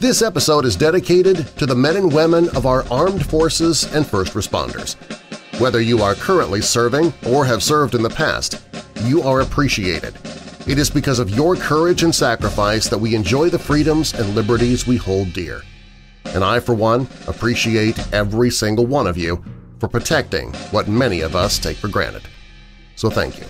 This episode is dedicated to the men and women of our armed forces and first responders. Whether you are currently serving or have served in the past, you are appreciated. It is because of your courage and sacrifice that we enjoy the freedoms and liberties we hold dear. And I, for one, appreciate every single one of you for protecting what many of us take for granted. So thank you.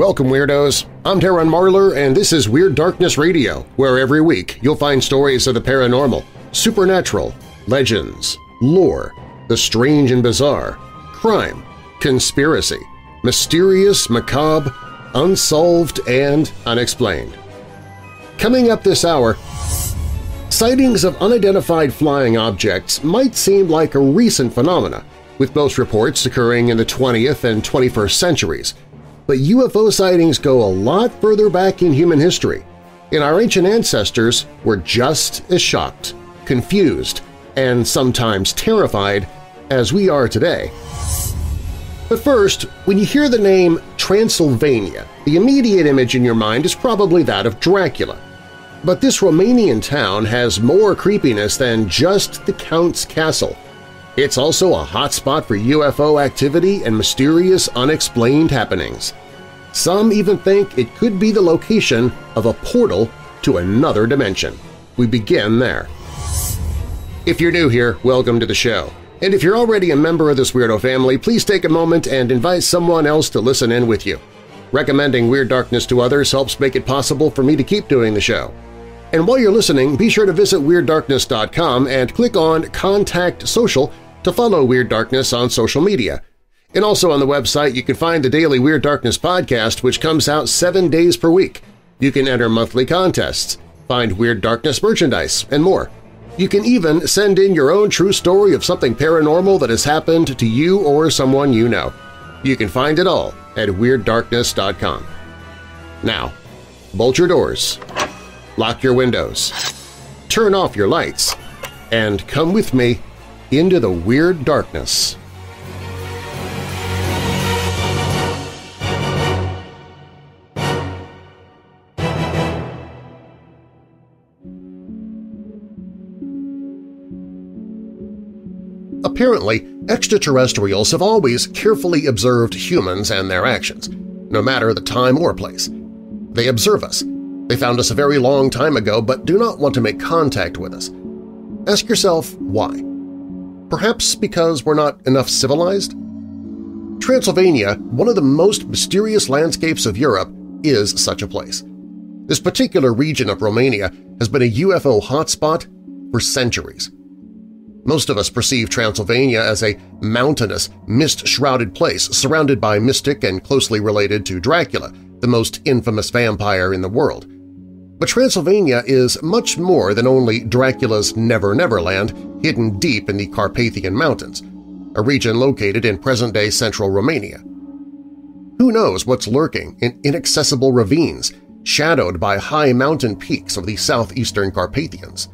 Welcome, Weirdos! I'm Darren Marlar, and this is Weird Darkness Radio, where every week you'll find stories of the paranormal, supernatural, legends, lore, the strange and bizarre, crime, conspiracy, mysterious, macabre, unsolved, and unexplained. Coming up this hour, sightings of unidentified flying objects might seem like a recent phenomena, with most reports occurring in the 20th and 21st centuries, but UFO sightings go a lot further back in human history, and our ancient ancestors were just as shocked, confused, and sometimes terrified as we are today. But first, when you hear the name Transylvania, the immediate image in your mind is probably that of Dracula. But this Romanian town has more creepiness than just the Count's Castle. It's also a hotspot for UFO activity and mysterious, unexplained happenings. Some even think it could be the location of a portal to another dimension. We begin there. If you're new here, welcome to the show. And if you're already a member of this weirdo family, please take a moment and invite someone else to listen in with you. Recommending Weird Darkness to others helps make it possible for me to keep doing the show. And while you're listening, be sure to visit WeirdDarkness.com and click on Contact Social to follow Weird Darkness on social media. And also on the website, you can find the daily Weird Darkness podcast, which comes out 7 days per week. You can enter monthly contests, find Weird Darkness merchandise, and more. You can even send in your own true story of something paranormal that has happened to you or someone you know. You can find it all at WeirdDarkness.com. Now, bolt your doors, lock your windows, turn off your lights, and come with me into the Weird Darkness. Apparently, extraterrestrials have always carefully observed humans and their actions, no matter the time or place. They observe us. They found us a very long time ago but do not want to make contact with us. Ask yourself why. Perhaps because we're not enough civilized? Transylvania, one of the most mysterious landscapes of Europe, is such a place. This particular region of Romania has been a UFO hotspot for centuries. Most of us perceive Transylvania as a mountainous, mist-shrouded place surrounded by mystic and closely related to Dracula, the most infamous vampire in the world. But Transylvania is much more than only Dracula's Never-Never Land hidden deep in the Carpathian Mountains, a region located in present-day central Romania. Who knows what's lurking in inaccessible ravines shadowed by high mountain peaks of the southeastern Carpathians?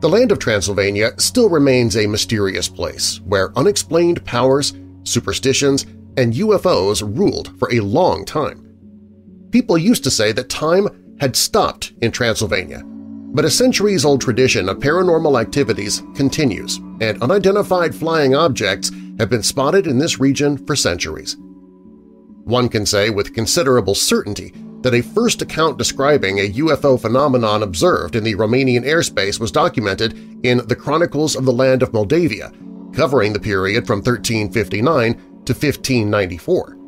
The land of Transylvania still remains a mysterious place where unexplained powers, superstitions, and UFOs ruled for a long time. People used to say that time had stopped in Transylvania, but a centuries-old tradition of paranormal activities continues, and unidentified flying objects have been spotted in this region for centuries. One can say with considerable certainty that a first account describing a UFO phenomenon observed in the Romanian airspace was documented in the Chronicles of the Land of Moldavia, covering the period from 1359 to 1594.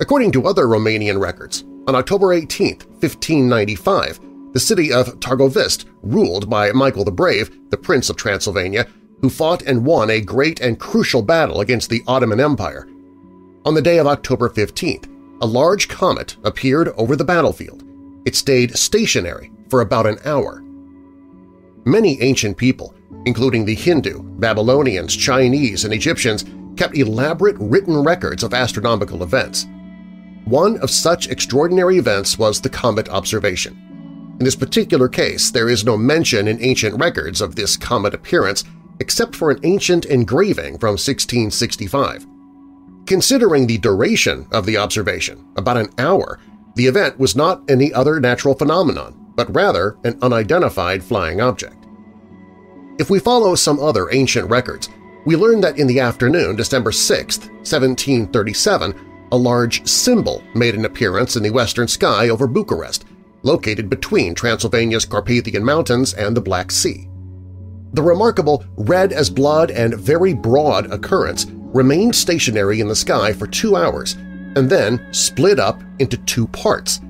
According to other Romanian records, on October 18, 1595, the city of Targoviste, ruled by Michael the Brave, the Prince of Transylvania, who fought and won a great and crucial battle against the Ottoman Empire. On the day of October 15th, a large comet appeared over the battlefield. It stayed stationary for about an hour. Many ancient people, including the Hindu, Babylonians, Chinese, and Egyptians, kept elaborate written records of astronomical events. One of such extraordinary events was the comet observation. In this particular case, there is no mention in ancient records of this comet appearance, except for an ancient engraving from 1665. Considering the duration of the observation, about an hour, the event was not any other natural phenomenon, but rather an unidentified flying object. If we follow some other ancient records, we learn that in the afternoon, December 6, 1737, a large symbol made an appearance in the western sky over Bucharest, located between Transylvania's Carpathian Mountains and the Black Sea. The remarkable red-as-blood and very broad occurrence remained stationary in the sky for 2 hours and then split up into two parts.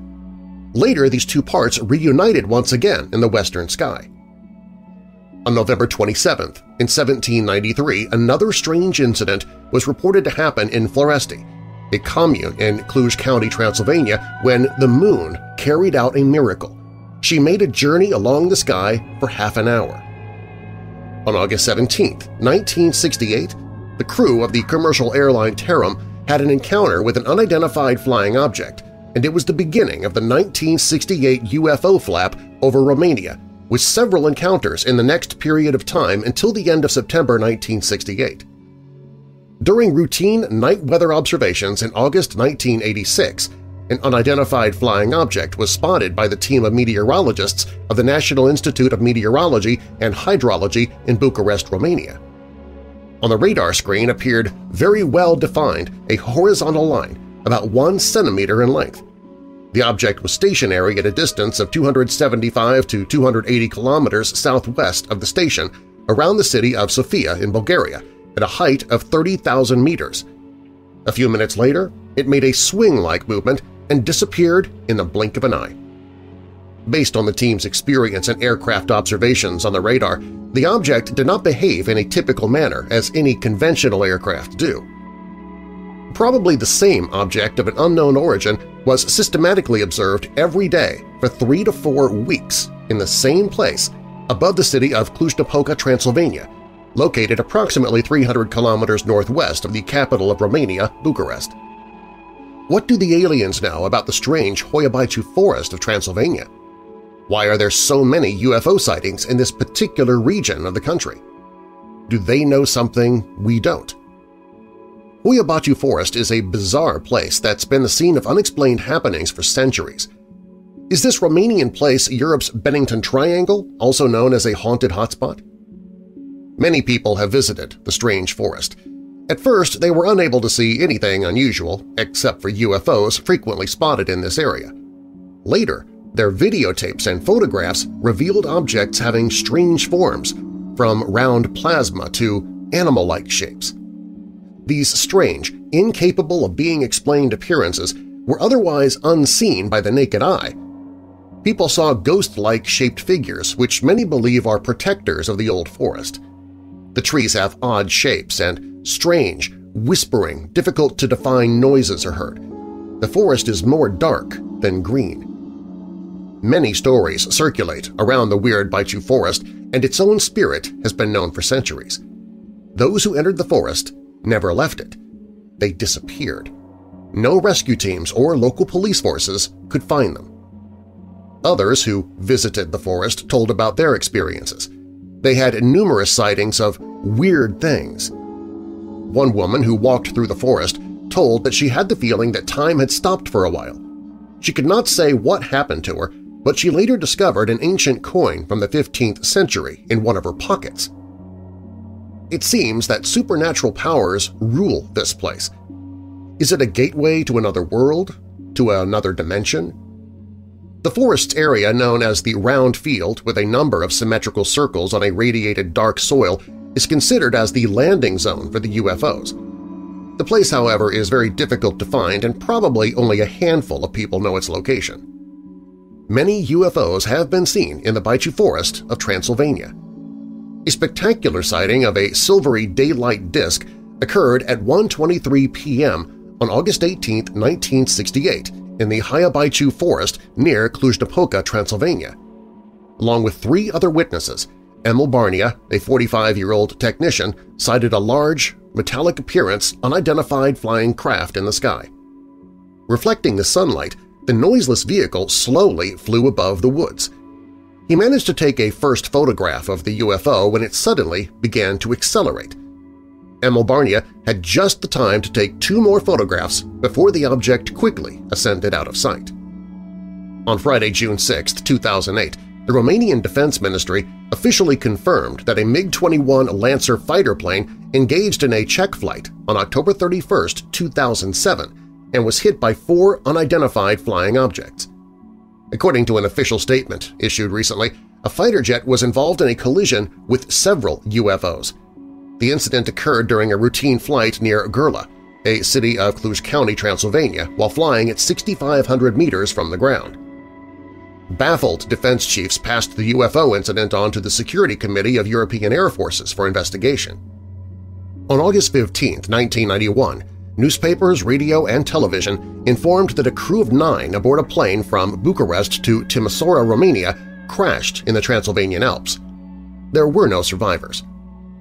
Later, these two parts reunited once again in the western sky. On November 27th, in 1793, another strange incident was reported to happen in Floresti, a commune in Cluj County, Transylvania, when the moon carried out a miracle. She made a journey along the sky for half an hour. On August 17, 1968, the crew of the commercial airline Tarom had an encounter with an unidentified flying object, and it was the beginning of the 1968 UFO flap over Romania, with several encounters in the next period of time until the end of September 1968. During routine night weather observations in August 1986, an unidentified flying object was spotted by the team of meteorologists of the National Institute of Meteorology and Hydrology in Bucharest, Romania. On the radar screen appeared very well-defined a horizontal line about 1 centimeter in length. The object was stationary at a distance of 275 to 280 kilometers southwest of the station around the city of Sofia in Bulgaria at a height of 30,000 meters. A few minutes later, it made a swing-like movement and disappeared in the blink of an eye. Based on the team's experience and aircraft observations on the radar, the object did not behave in a typical manner as any conventional aircraft do. Probably the same object of an unknown origin was systematically observed every day for 3 to 4 weeks in the same place above the city of Cluj-Napoca, Transylvania, located approximately 300 kilometers northwest of the capital of Romania, Bucharest. What do the aliens know about the strange Hoia Baciu Forest of Transylvania? Why are there so many UFO sightings in this particular region of the country? Do they know something we don't? Hoia Baciu Forest is a bizarre place that's been the scene of unexplained happenings for centuries. Is this Romanian place Europe's Bennington Triangle, also known as a haunted hotspot? Many people have visited the strange forest. At first, they were unable to see anything unusual except for UFOs frequently spotted in this area. Later, their videotapes and photographs revealed objects having strange forms, from round plasma to animal-like shapes. These strange, incapable of being explained appearances were otherwise unseen by the naked eye. People saw ghost-like shaped figures, which many believe are protectors of the old forest. The trees have odd shapes and strange, whispering, difficult-to-define noises are heard. The forest is more dark than green. Many stories circulate around the Weird Baciu Forest, and its own spirit has been known for centuries. Those who entered the forest never left it. They disappeared. No rescue teams or local police forces could find them. Others who visited the forest told about their experiences. They had numerous sightings of weird things. One woman who walked through the forest told that she had the feeling that time had stopped for a while. She could not say what happened to her, but she later discovered an ancient coin from the 15th century in one of her pockets. It seems that supernatural powers rule this place. Is it a gateway to another world? To another dimension? The forest's area, known as the Round Field with a number of symmetrical circles on a radiated dark soil, is considered as the landing zone for the UFOs. The place, however, is very difficult to find and probably only a handful of people know its location. Many UFOs have been seen in the Baciu Forest of Transylvania. A spectacular sighting of a silvery daylight disk occurred at 1:23 p.m. on August 18, 1968, in the Hoia Baciu Forest near Cluj-Napoca, Transylvania. Along with 3 other witnesses, Emil Barnea, a 45-year-old technician, sighted a large, metallic appearance unidentified flying craft in the sky. Reflecting the sunlight, the noiseless vehicle slowly flew above the woods. He managed to take a first photograph of the UFO when it suddenly began to accelerate. Emil Barnea had just the time to take two more photographs before the object quickly ascended out of sight. On Friday, June 6, 2008, the Romanian Defense Ministry officially confirmed that a MiG-21 Lancer fighter plane engaged in a Czech flight on October 31, 2007 and was hit by four unidentified flying objects. According to an official statement issued recently, a fighter jet was involved in a collision with several UFOs. The incident occurred during a routine flight near Gurla, a city of Cluj County, Transylvania, while flying at 6,500 meters from the ground. Baffled defense chiefs passed the UFO incident on to the Security Committee of European Air Forces for investigation. On August 15, 1991, newspapers, radio, and television informed that a crew of 9 aboard a plane from Bucharest to Timisoara, Romania, crashed in the Transylvanian Alps. There were no survivors.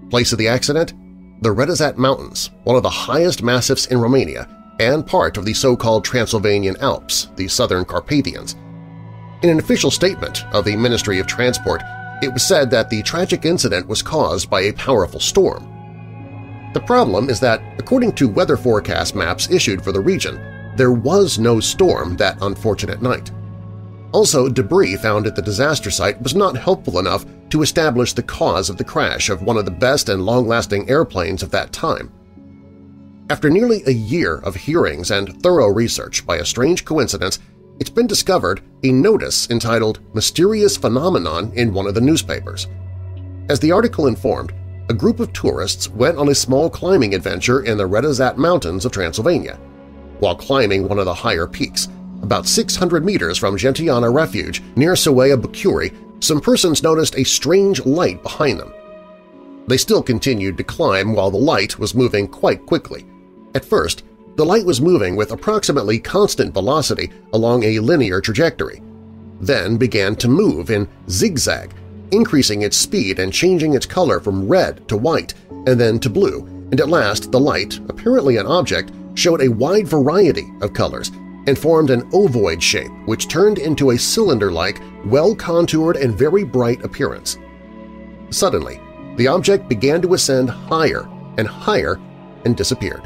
Place of the accident? The Retezat Mountains, one of the highest massifs in Romania and part of the so-called Transylvanian Alps, the Southern Carpathians. In an official statement of the Ministry of Transport, it was said that the tragic incident was caused by a powerful storm. The problem is that, according to weather forecast maps issued for the region, there was no storm that unfortunate night. Also, debris found at the disaster site was not helpful enough to establish the cause of the crash of one of the best and long-lasting airplanes of that time. After nearly a year of hearings and thorough research, by a strange coincidence, it's been discovered a notice entitled "Mysterious Phenomenon" in one of the newspapers. As the article informed, a group of tourists went on a small climbing adventure in the Retezat Mountains of Transylvania. While climbing one of the higher peaks, about 600 meters from Gentiana Refuge, near Hoia Baciu, some persons noticed a strange light behind them. They still continued to climb while the light was moving quite quickly. At first, the light was moving with approximately constant velocity along a linear trajectory, then began to move in zigzag, increasing its speed and changing its color from red to white and then to blue, and at last the light, apparently an object, showed a wide variety of colors and formed an ovoid shape which turned into a cylinder-like, well-contoured and very bright appearance. Suddenly, the object began to ascend higher and higher and disappeared.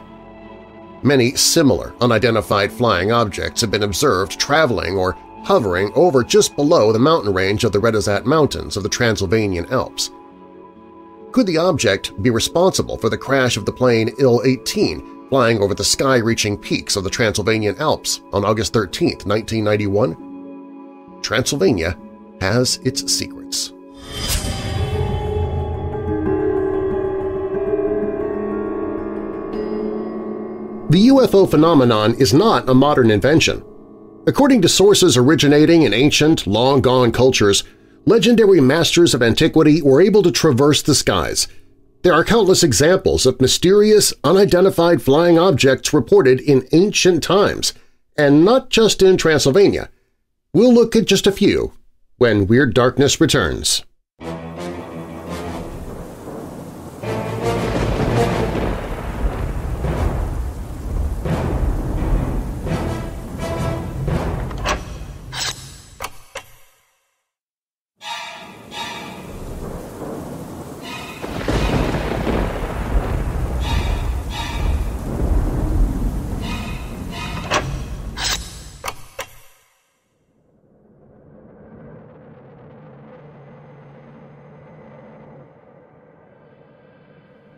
Many similar unidentified flying objects have been observed traveling or hovering over just below the mountain range of the Retezat Mountains of the Transylvanian Alps. Could the object be responsible for the crash of the plane IL-18 flying over the sky-reaching peaks of the Transylvanian Alps on August 13, 1991? Transylvania has its secrets. The UFO phenomenon is not a modern invention. According to sources originating in ancient, long-gone cultures, legendary masters of antiquity were able to traverse the skies. There are countless examples of mysterious, unidentified flying objects reported in ancient times, and not just in Transylvania. We'll look at just a few when Weird Darkness returns.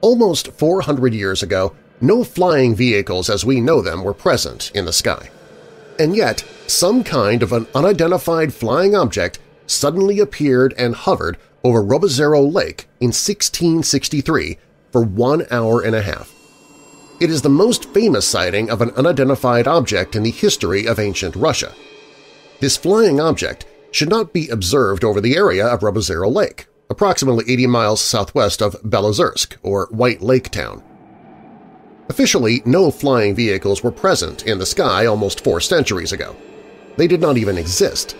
Almost 400 years ago, no flying vehicles as we know them were present in the sky. And yet, some kind of an unidentified flying object suddenly appeared and hovered over Robozero Lake in 1663 for 1.5 hours. It is the most famous sighting of an unidentified object in the history of ancient Russia. This flying object should not be observed over the area of Robozero Lake, approximately 80 miles southwest of Belozersk, or White Lake Town. Officially, no flying vehicles were present in the sky almost 4 centuries ago. They did not even exist.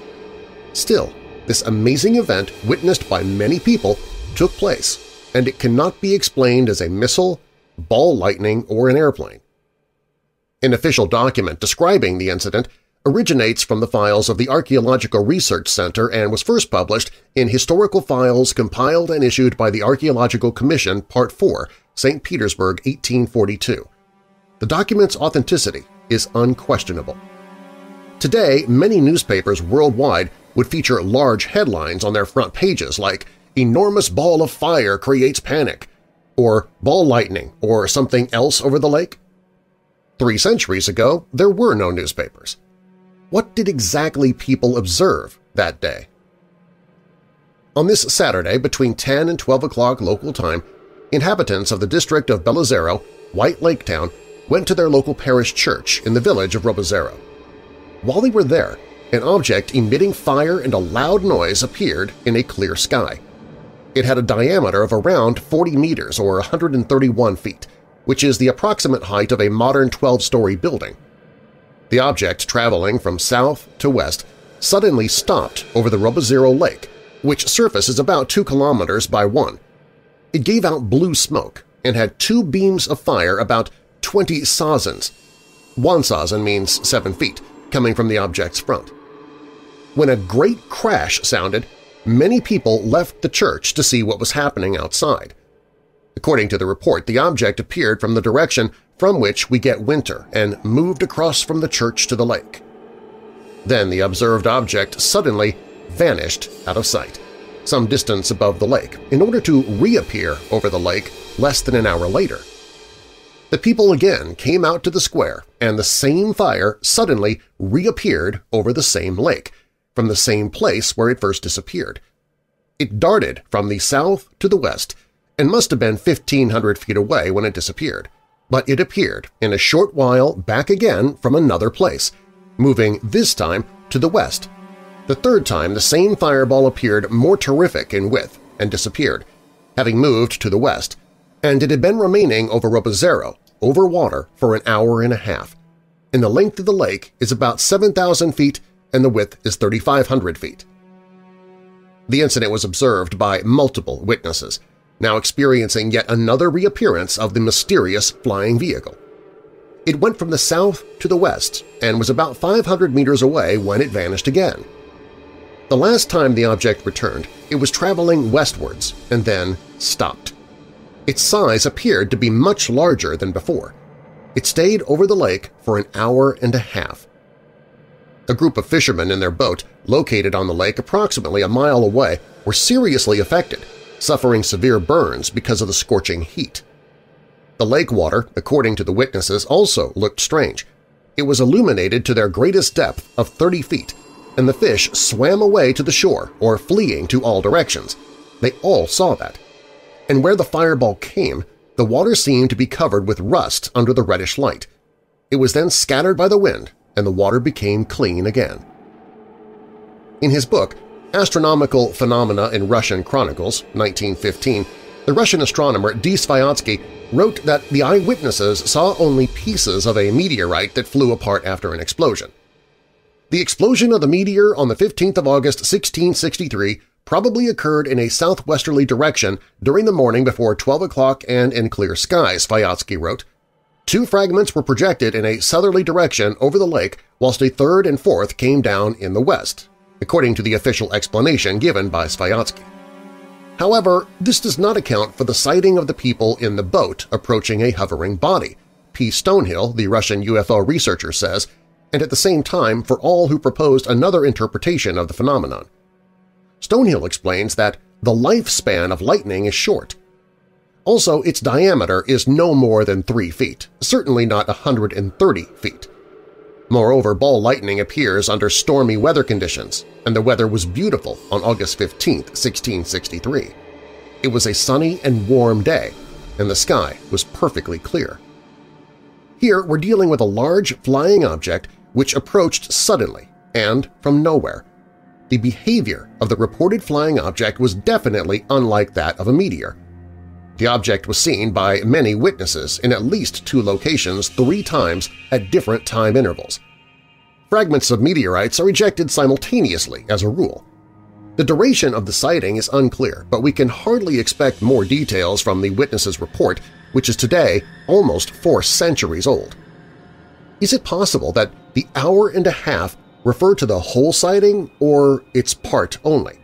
Still, this amazing event witnessed by many people took place, and it cannot be explained as a missile, ball lightning, or an airplane. An official document describing the incident originates from the files of the Archaeological Research Center and was first published in Historical Files compiled and issued by the Archaeological Commission, Part 4, St. Petersburg, 1842. The document's authenticity is unquestionable. Today, many newspapers worldwide would feature large headlines on their front pages like "Enormous Ball of Fire Creates Panic," or "Ball Lightning," or "Something Else Over the Lake." 3 centuries ago, there were no newspapers. What did exactly people observe that day? On this Saturday, between 10 and 12 o'clock local time, inhabitants of the district of Belozero, White Lake Town, went to their local parish church in the village of Robozero. While they were there, an object emitting fire and a loud noise appeared in a clear sky. It had a diameter of around 40 meters or 131 feet, which is the approximate height of a modern 12-story building. The object, traveling from south to west, suddenly stopped over the Robozero Lake, which surface is about 2 kilometers by 1. It gave out blue smoke and had 2 beams of fire about 20 sazens. 1 sazen means 7 feet, coming from the object's front. When a great crash sounded, many people left the church to see what was happening outside. According to the report, the object appeared from the direction from which we get winter and moved across from the church to the lake. Then the observed object suddenly vanished out of sight, some distance above the lake, in order to reappear over the lake less than an hour later. The people again came out to the square, and the same fire suddenly reappeared over the same lake, from the same place where it first disappeared. It darted from the south to the west and must have been 1,500 feet away when it disappeared, but it appeared in a short while back again from another place, moving this time to the west. The third time the same fireball appeared more terrific in width and disappeared, having moved to the west, and it had been remaining over Robozero, over water, for an hour and a half, and the length of the lake is about 7,000 feet and the width is 3,500 feet. The incident was observed by multiple witnesses, now experiencing yet another reappearance of the mysterious flying vehicle. It went from the south to the west and was about 500 meters away when it vanished again. The last time the object returned, it was traveling westwards and then stopped. Its size appeared to be much larger than before. It stayed over the lake for an hour and a half. A group of fishermen in their boat, located on the lake approximately a mile away, were seriously affected, suffering severe burns because of the scorching heat. The lake water, according to the witnesses, also looked strange. It was illuminated to their greatest depth of 30 feet, and the fish swam away to the shore or fleeing to all directions. They all saw that. And where the fireball came, the water seemed to be covered with rust under the reddish light. It was then scattered by the wind, and the water became clean again. In his book, Astronomical Phenomena in Russian Chronicles, 1915, the Russian astronomer D. Sviatsky wrote that the eyewitnesses saw only pieces of a meteorite that flew apart after an explosion. The explosion of the meteor on the 15th of August, 1663, probably occurred in a southwesterly direction during the morning before 12 o'clock and in clear skies, Sviatsky wrote. 2 fragments were projected in a southerly direction over the lake, whilst a third and fourth came down in the west, according to the official explanation given by Sviatsky. However, this does not account for the sighting of the people in the boat approaching a hovering body, P. Stonehill, the Russian UFO researcher, says, and at the same time for all who proposed another interpretation of the phenomenon. Stonehill explains that the lifespan of lightning is short. Also, its diameter is no more than 3 feet, certainly not 130 feet. Moreover, ball lightning appears under stormy weather conditions, and the weather was beautiful on August 15, 1663. It was a sunny and warm day, and the sky was perfectly clear. Here we're dealing with a large flying object which approached suddenly and from nowhere. The behavior of the reported flying object was definitely unlike that of a meteor. The object was seen by many witnesses in at least 2 locations 3 times at different time intervals. Fragments of meteorites are ejected simultaneously as a rule. The duration of the sighting is unclear, but we can hardly expect more details from the witnesses' report, which is today almost 4 centuries old. Is it possible that the hour and a half refer to the whole sighting or its part only?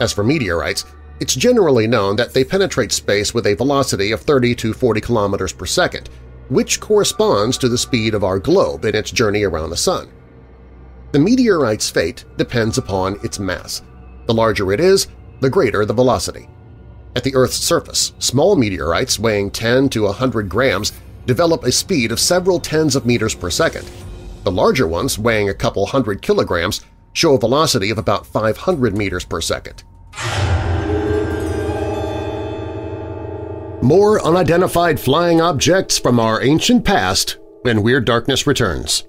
As for meteorites, it's generally known that they penetrate space with a velocity of 30 to 40 kilometers per second, which corresponds to the speed of our globe in its journey around the Sun. The meteorite's fate depends upon its mass. The larger it is, the greater the velocity. At the Earth's surface, small meteorites weighing 10 to 100 grams develop a speed of several tens of meters per second. The larger ones, weighing a couple hundred kilograms, show a velocity of about 500 meters per second. More unidentified flying objects from our ancient past when Weird Darkness returns.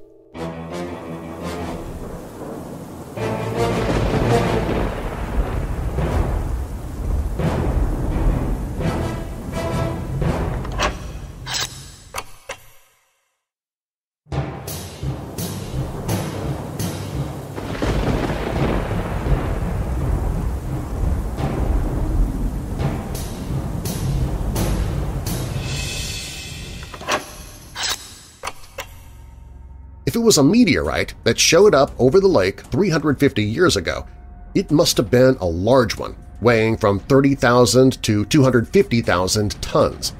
If it was a meteorite that showed up over the lake 350 years ago, it must have been a large one, weighing from 30,000 to 250,000 tons.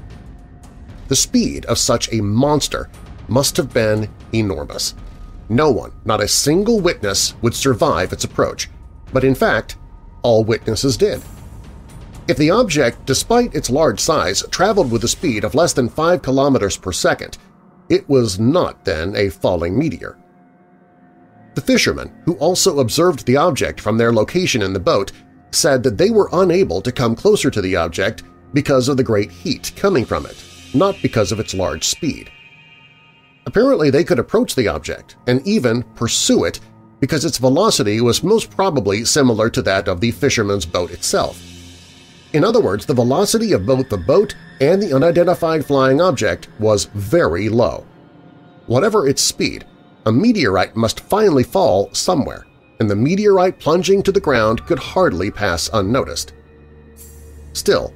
The speed of such a monster must have been enormous. No one, not a single witness, would survive its approach, but in fact, all witnesses did. If the object, despite its large size, traveled with a speed of less than 5 kilometers per second, it was not, then, a falling meteor. The fishermen, who also observed the object from their location in the boat, said that they were unable to come closer to the object because of the great heat coming from it, not because of its large speed. Apparently, they could approach the object and even pursue it because its velocity was most probably similar to that of the fisherman's boat itself. In other words, the velocity of both the boat and the unidentified flying object was very low. Whatever its speed, a meteorite must finally fall somewhere, and the meteorite plunging to the ground could hardly pass unnoticed. Still,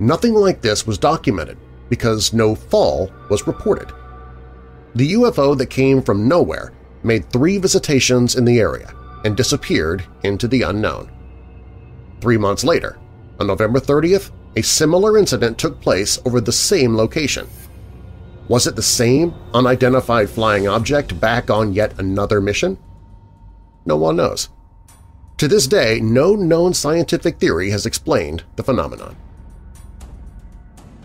nothing like this was documented because no fall was reported. The UFO that came from nowhere made 3 visitations in the area and disappeared into the unknown. 3 months later, on November 30th, a similar incident took place over the same location. Was it the same unidentified flying object back on yet another mission? No one knows. To this day, no known scientific theory has explained the phenomenon.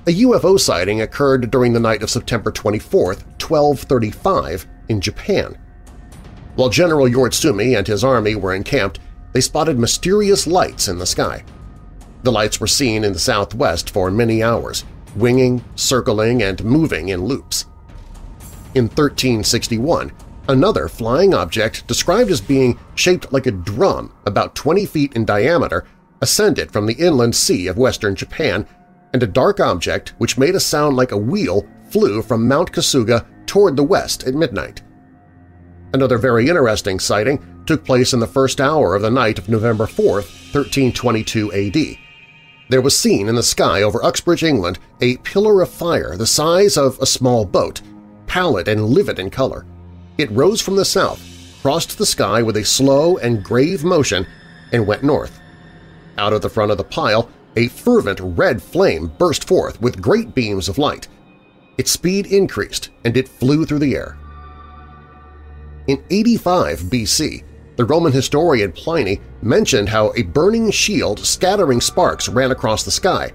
A UFO sighting occurred during the night of September 24th, 1235, in Japan. While General Yoritsumi and his army were encamped, they spotted mysterious lights in the sky. The lights were seen in the southwest for many hours, winging, circling, and moving in loops. In 1361, another flying object described as being shaped like a drum about 20 feet in diameter ascended from the inland sea of western Japan, and a dark object which made a sound like a wheel flew from Mount Kasuga toward the west at midnight. Another very interesting sighting took place in the first hour of the night of November 4th, 1322 AD. There was seen in the sky over Uxbridge, England, a pillar of fire the size of a small boat, pallid and livid in color. It rose from the south, crossed the sky with a slow and grave motion, and went north. Out of the front of the pile, a fervent red flame burst forth with great beams of light. Its speed increased, and it flew through the air. In 85 BC, the Roman historian Pliny mentioned how a burning shield scattering sparks ran across the sky,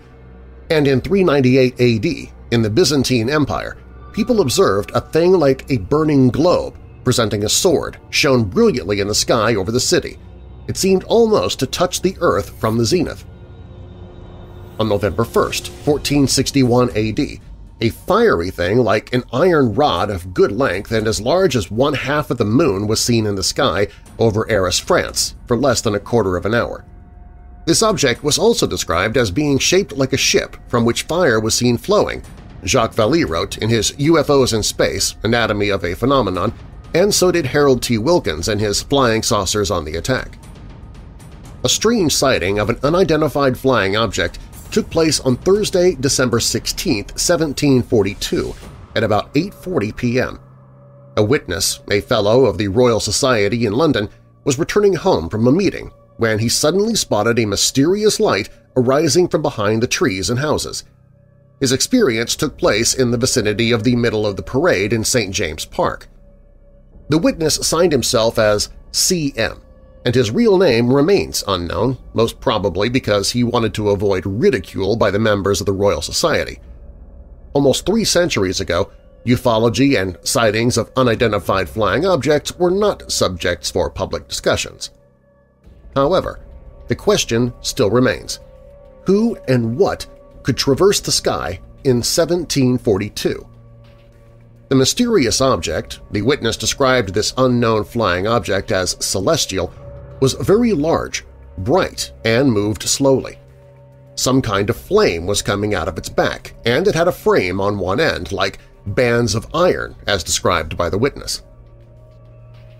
and in 398 AD, in the Byzantine Empire, people observed a thing like a burning globe presenting a sword shone brilliantly in the sky over the city. It seemed almost to touch the earth from the zenith. On November 1st, 1461 AD, a fiery thing like an iron rod of good length and as large as 1/2 of the moon was seen in the sky over Arras, France, for less than a quarter of an hour. This object was also described as being shaped like a ship from which fire was seen flowing, Jacques Vallée wrote in his UFOs in Space, Anatomy of a Phenomenon, and so did Harold T. Wilkins in his Flying Saucers on the Attack. A strange sighting of an unidentified flying object took place on Thursday, December 16, 1742, at about 8:40 p.m. A witness, a fellow of the Royal Society in London, was returning home from a meeting when he suddenly spotted a mysterious light arising from behind the trees and houses. His experience took place in the vicinity of the middle of the parade in St. James's Park. The witness signed himself as C.M., and his real name remains unknown, most probably because he wanted to avoid ridicule by the members of the Royal Society. Almost 3 centuries ago, ufology and sightings of unidentified flying objects were not subjects for public discussions. However, the question still remains: who and what could traverse the sky in 1742? The mysterious object – the witness described this unknown flying object as celestial – was very large, bright, and moved slowly. Some kind of flame was coming out of its back, and it had a frame on one end, like bands of iron, as described by the witness.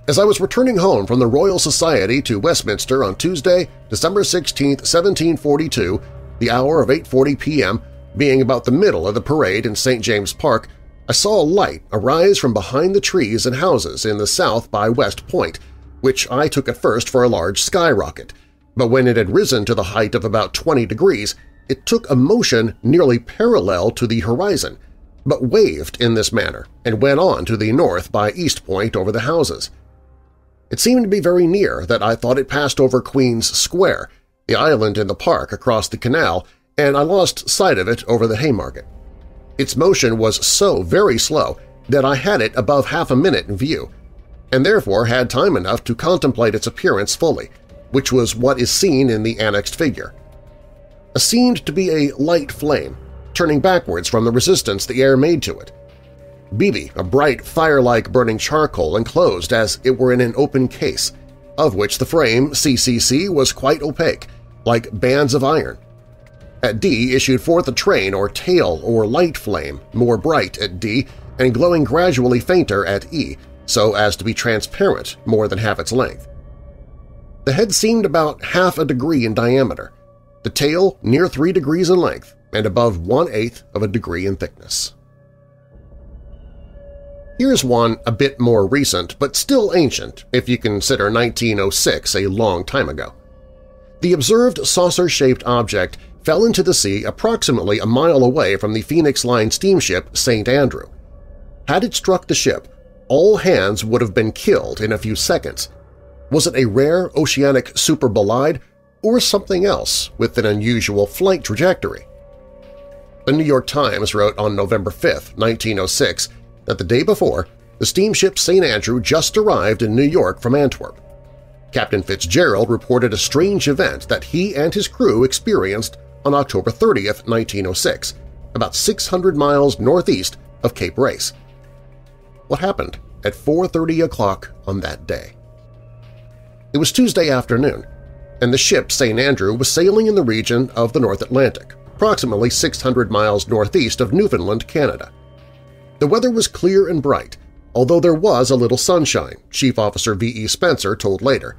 As I was returning home from the Royal Society to Westminster on Tuesday, December 16, 1742, the hour of 8:40 p.m., being about the middle of the parade in St. James's Park, I saw a light arise from behind the trees and houses in the south by West Point, which I took at first for a large skyrocket, but when it had risen to the height of about 20 degrees, it took a motion nearly parallel to the horizon, but waved in this manner and went on to the north by East Point over the houses. It seemed to be very near that I thought it passed over Queen's Square, the island in the park across the canal, and I lost sight of it over the Haymarket. Its motion was so very slow that I had it above half a minute in view, and therefore had time enough to contemplate its appearance fully, which was what is seen in the annexed figure. It seemed to be a light flame, turning backwards from the resistance the air made to it. BB, a bright, fire-like burning charcoal enclosed as it were in an open case, of which the frame CCC was quite opaque, like bands of iron. At D issued forth a train or tail or light flame, more bright at D and glowing gradually fainter at E, so as to be transparent more than half its length. The head seemed about half a degree in diameter, the tail near 3 degrees in length and above 1/8 of a degree in thickness. Here's one a bit more recent, but still ancient if you consider 1906 a long time ago. The observed saucer-shaped object fell into the sea approximately a mile away from the Phoenix Line steamship St. Andrew. Had it struck the ship, all hands would have been killed in a few seconds. Was it a rare oceanic superbolide or something else with an unusual flight trajectory? The New York Times wrote on November 5, 1906, that the day before, the steamship St. Andrew just arrived in New York from Antwerp. Captain Fitzgerald reported a strange event that he and his crew experienced on October 30, 1906, about 600 miles northeast of Cape Race. What happened at 4:30 o'clock on that day? It was Tuesday afternoon, and the ship St. Andrew was sailing in the region of the North Atlantic, approximately 600 miles northeast of Newfoundland, Canada. The weather was clear and bright, although there was a little sunshine, Chief Officer V.E. Spencer told later.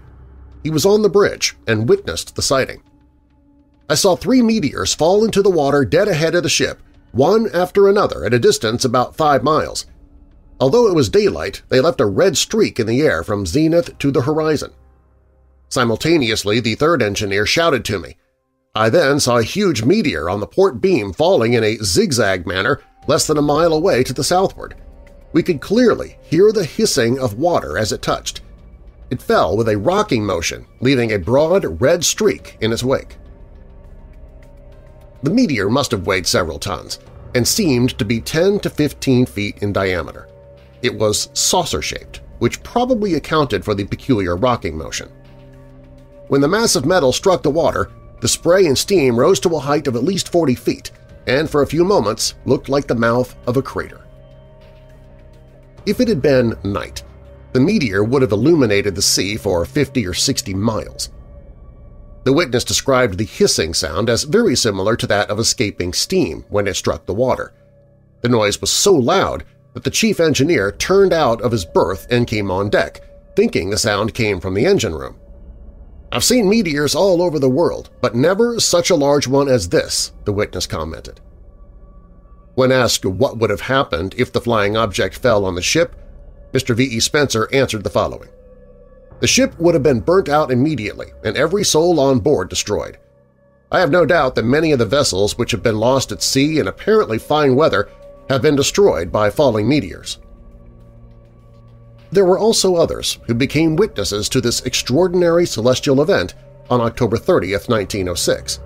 He was on the bridge and witnessed the sighting. I saw 3 meteors fall into the water dead ahead of the ship, one after another at a distance about 5 miles. Although it was daylight, they left a red streak in the air from zenith to the horizon. Simultaneously, the third engineer shouted to me. I then saw a huge meteor on the port beam falling in a zigzag manner less than a mile away to the southward. We could clearly hear the hissing of water as it touched. It fell with a rocking motion, leaving a broad red streak in its wake. The meteor must have weighed several tons and seemed to be 10 to 15 feet in diameter. It was saucer-shaped, which probably accounted for the peculiar rocking motion. When the mass of metal struck the water, the spray and steam rose to a height of at least 40 feet, and for a few moments looked like the mouth of a crater. If it had been night, the meteor would have illuminated the sea for 50 or 60 miles. The witness described the hissing sound as very similar to that of escaping steam when it struck the water. The noise was so loud that the chief engineer turned out of his berth and came on deck, thinking the sound came from the engine room. "I've seen meteors all over the world, but never such a large one as this," the witness commented. When asked what would have happened if the flying object fell on the ship, Mr. V.E. Spencer answered the following. The ship would have been burnt out immediately and every soul on board destroyed. I have no doubt that many of the vessels which have been lost at sea in apparently fine weather have been destroyed by falling meteors. There were also others who became witnesses to this extraordinary celestial event on October 30, 1906.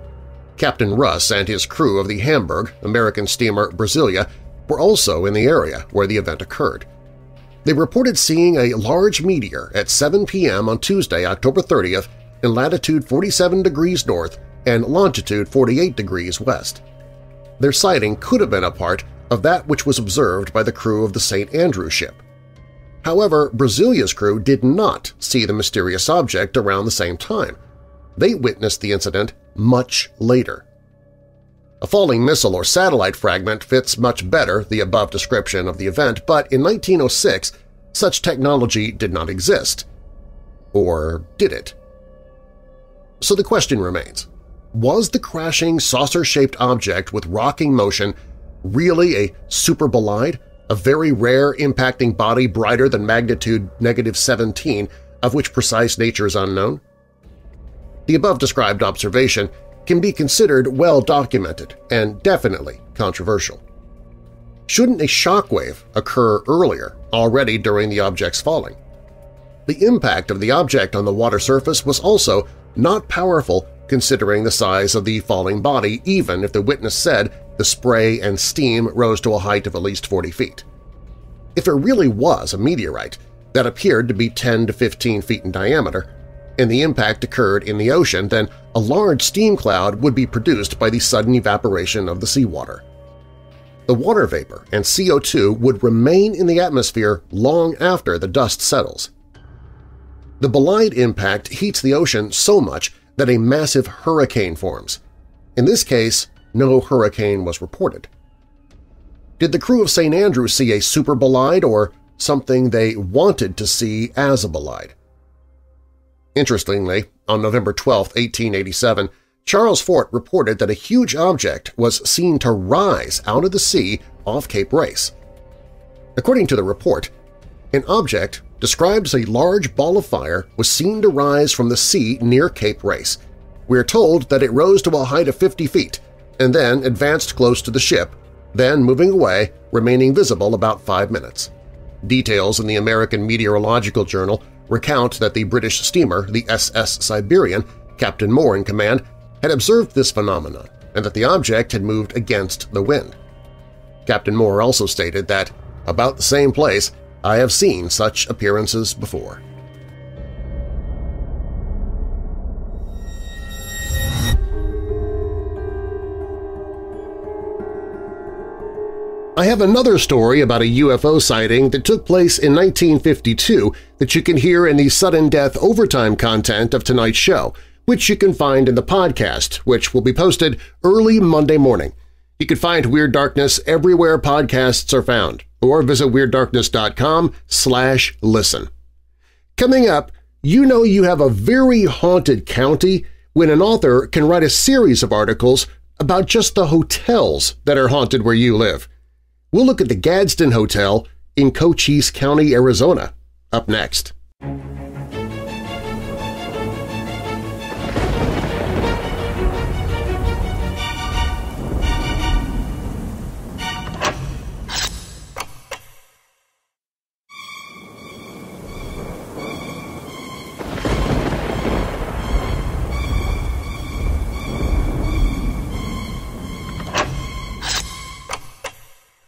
Captain Russ and his crew of the Hamburg, American steamer Brasilia, were also in the area where the event occurred. They reported seeing a large meteor at 7 p.m. on Tuesday, October 30th in latitude 47 degrees north and longitude 48 degrees west. Their sighting could have been a part of that which was observed by the crew of the St. Andrew ship. However, Brasilia's crew did not see the mysterious object around the same time. They witnessed the incident much later. A falling missile or satellite fragment fits much better the above description of the event, but in 1906 such technology did not exist. Or did it? So the question remains, was the crashing saucer-shaped object with rocking motion really a superbolide, a very rare impacting body brighter than magnitude -17, of which precise nature is unknown? The above-described observation can be considered well-documented and definitely controversial. Shouldn't a shockwave occur earlier, already during the object's falling? The impact of the object on the water surface was also not powerful considering the size of the falling body, even if the witness said the spray and steam rose to a height of at least 40 feet. If it really was a meteorite that appeared to be 10 to 15 feet in diameter, and the impact occurred in the ocean, then a large steam cloud would be produced by the sudden evaporation of the seawater. The water vapor and CO2 would remain in the atmosphere long after the dust settles. The bolide impact heats the ocean so much that a massive hurricane forms. In this case, no hurricane was reported. Did the crew of St. Andrew see a superbolide or something they wanted to see as a bolide? Interestingly, on November 12, 1887, Charles Fort reported that a huge object was seen to rise out of the sea off Cape Race. According to the report, an object described as a large ball of fire was seen to rise from the sea near Cape Race. We are told that it rose to a height of 50 feet and then advanced close to the ship, then moving away, remaining visible about 5 minutes. Details in the American Meteorological Journal recount that the British steamer, the SS Siberian, Captain Moore in command, had observed this phenomenon and that the object had moved against the wind. Captain Moore also stated that, "About the same place, I have seen such appearances before." I have another story about a UFO sighting that took place in 1952 that you can hear in the Sudden Death Overtime content of tonight's show, which you can find in the podcast, which will be posted early Monday morning. You can find Weird Darkness everywhere podcasts are found, or visit WeirdDarkness.com/listen. Coming up, you know you have a very haunted county when an author can write a series of articles about just the hotels that are haunted where you live. We'll look at the Gadsden Hotel in Cochise County, Arizona, up next.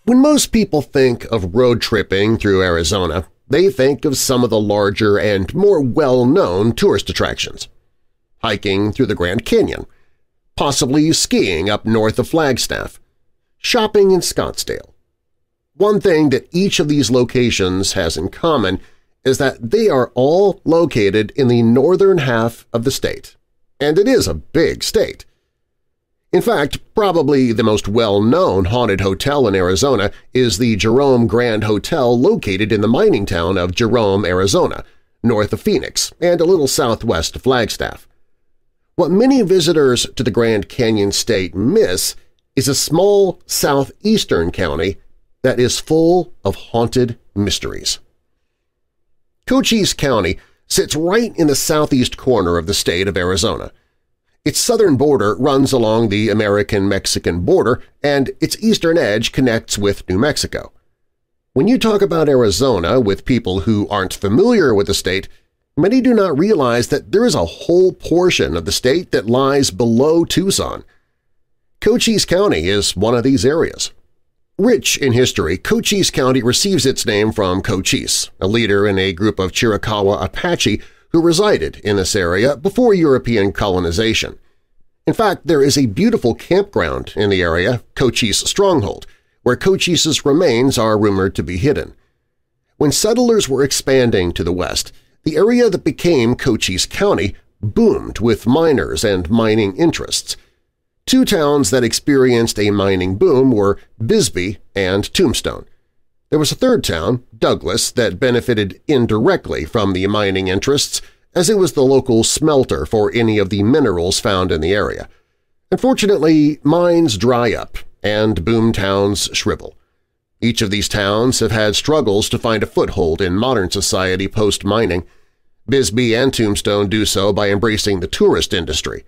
When most people think of road tripping through Arizona, they think of some of the larger and more well-known tourist attractions. Hiking through the Grand Canyon, possibly skiing up north of Flagstaff, shopping in Scottsdale. One thing that each of these locations has in common is that they are all located in the northern half of the state, and it is a big state. In fact, probably the most well-known haunted hotel in Arizona is the Jerome Grand Hotel located in the mining town of Jerome, Arizona, north of Phoenix and a little southwest of Flagstaff. What many visitors to the Grand Canyon State miss is a small southeastern county that is full of haunted mysteries. Cochise County sits right in the southeast corner of the state of Arizona. Its southern border runs along the American-Mexican border, and its eastern edge connects with New Mexico. When you talk about Arizona with people who aren't familiar with the state, many do not realize that there is a whole portion of the state that lies below Tucson. Cochise County is one of these areas. Rich in history, Cochise County receives its name from Cochise, a leader in a group of Chiricahua Apache who resided in this area before European colonization. In fact, there is a beautiful campground in the area, Cochise Stronghold, where Cochise's remains are rumored to be hidden. When settlers were expanding to the west, the area that became Cochise County boomed with miners and mining interests. Two towns that experienced a mining boom were Bisbee and Tombstone. There was a third town, Douglas, that benefited indirectly from the mining interests, as it was the local smelter for any of the minerals found in the area. Unfortunately, mines dry up and boom towns shrivel. Each of these towns have had struggles to find a foothold in modern society post-mining. Bisbee and Tombstone do so by embracing the tourist industry.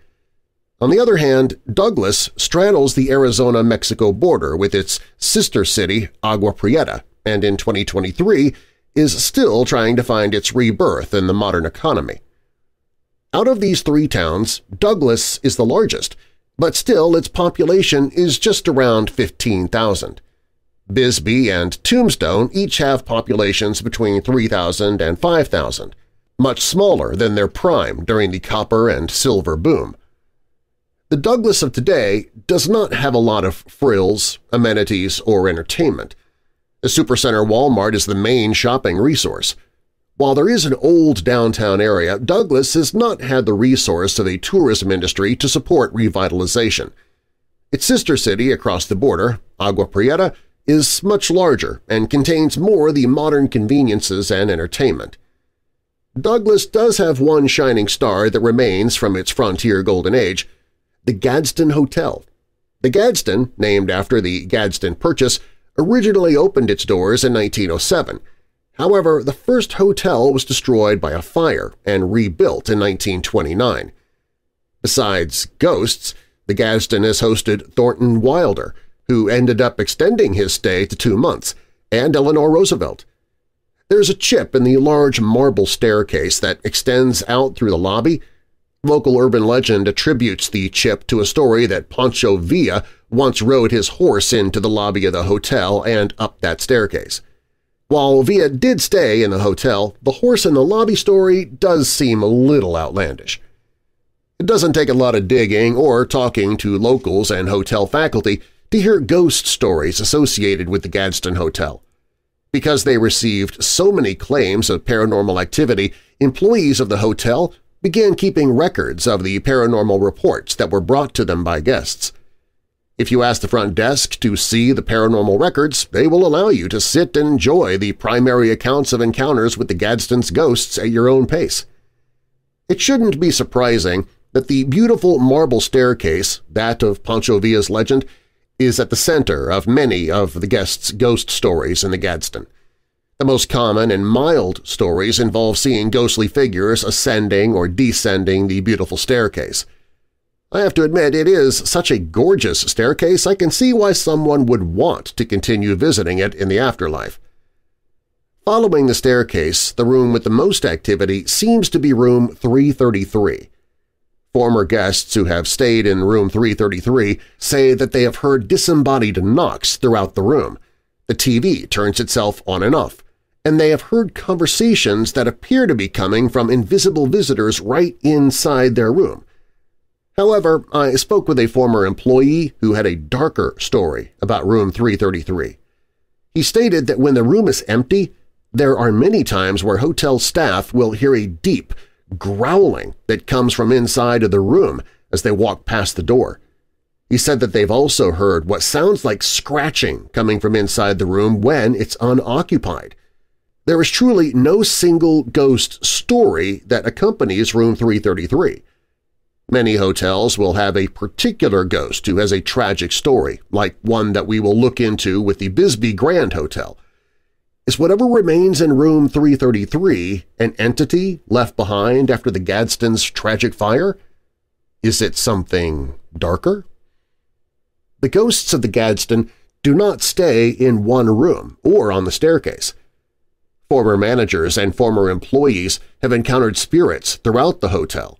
On the other hand, Douglas straddles the Arizona-Mexico border with its sister city, Agua Prieta, and in 2023 is still trying to find its rebirth in the modern economy. Out of these three towns, Douglas is the largest, but still its population is just around 15,000. Bisbee and Tombstone each have populations between 3,000 and 5,000, much smaller than their prime during the copper and silver boom. The Douglas of today does not have a lot of frills, amenities, or entertainment. The Supercenter Walmart is the main shopping resource. While there is an old downtown area, Douglas has not had the resource of a tourism industry to support revitalization. Its sister city across the border, Agua Prieta, is much larger and contains more of the modern conveniences and entertainment. Douglas does have one shining star that remains from its frontier golden age, the Gadsden Hotel. The Gadsden, named after the Gadsden Purchase, originally opened its doors in 1907. However, the first hotel was destroyed by a fire and rebuilt in 1929. Besides ghosts, the Gadsden has hosted Thornton Wilder, who ended up extending his stay to 2 months, and Eleanor Roosevelt. There's a chip in the large marble staircase that extends out through the lobby. Local urban legend attributes the chip to a story that Pancho Villa once rode his horse into the lobby of the hotel and up that staircase. While Villa did stay in the hotel, the horse in the lobby story does seem a little outlandish. It doesn't take a lot of digging or talking to locals and hotel faculty to hear ghost stories associated with the Gadsden Hotel. Because they received so many claims of paranormal activity, employees of the hotel began keeping records of the paranormal reports that were brought to them by guests. If you ask the front desk to see the paranormal records, they will allow you to sit and enjoy the primary accounts of encounters with the Gadsden's ghosts at your own pace. It shouldn't be surprising that the beautiful marble staircase, that of Pancho Villa's legend, is at the center of many of the guests' ghost stories in the Gadsden. The most common and mild stories involve seeing ghostly figures ascending or descending the beautiful staircase. I have to admit, it is such a gorgeous staircase I can see why someone would want to continue visiting it in the afterlife. Following the staircase, the room with the most activity seems to be room 333. Former guests who have stayed in room 333 say that they have heard disembodied knocks throughout the room, the TV turns itself on and off, and they have heard conversations that appear to be coming from invisible visitors right inside their room. However, I spoke with a former employee who had a darker story about room 333. He stated that when the room is empty, there are many times where hotel staff will hear a deep, growling that comes from inside of the room as they walk past the door. He said that they've also heard what sounds like scratching coming from inside the room when it's unoccupied. There is truly no single ghost story that accompanies room 333. Many hotels will have a particular ghost who has a tragic story, like one that we will look into with the Bisbee Grand Hotel. Is whatever remains in room 333 an entity left behind after the Gadsden's tragic fire? Is it something darker? The ghosts of the Gadsden do not stay in one room or on the staircase. Former managers and former employees have encountered spirits throughout the hotel.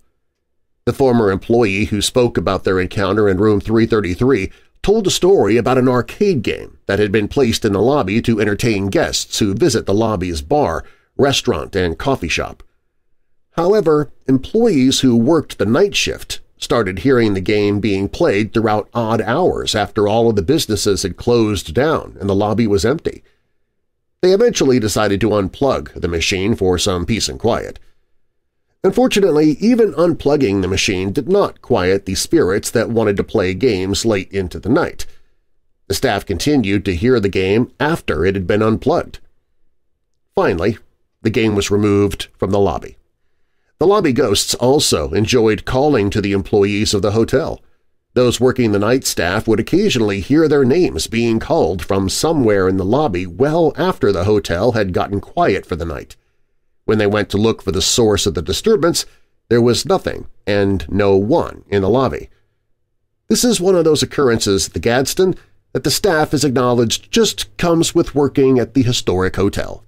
The former employee who spoke about their encounter in room 333 told a story about an arcade game that had been placed in the lobby to entertain guests who visit the lobby's bar, restaurant, and coffee shop. However, employees who worked the night shift started hearing the game being played throughout odd hours after all of the businesses had closed down and the lobby was empty. They eventually decided to unplug the machine for some peace and quiet. Unfortunately, even unplugging the machine did not quiet the spirits that wanted to play games late into the night. The staff continued to hear the game after it had been unplugged. Finally, the game was removed from the lobby. The lobby ghosts also enjoyed calling to the employees of the hotel. Those working the night staff would occasionally hear their names being called from somewhere in the lobby well after the hotel had gotten quiet for the night. When they went to look for the source of the disturbance, there was nothing and no one in the lobby. This is one of those occurrences at the Gadsden that the staff has acknowledged just comes with working at the historic hotel.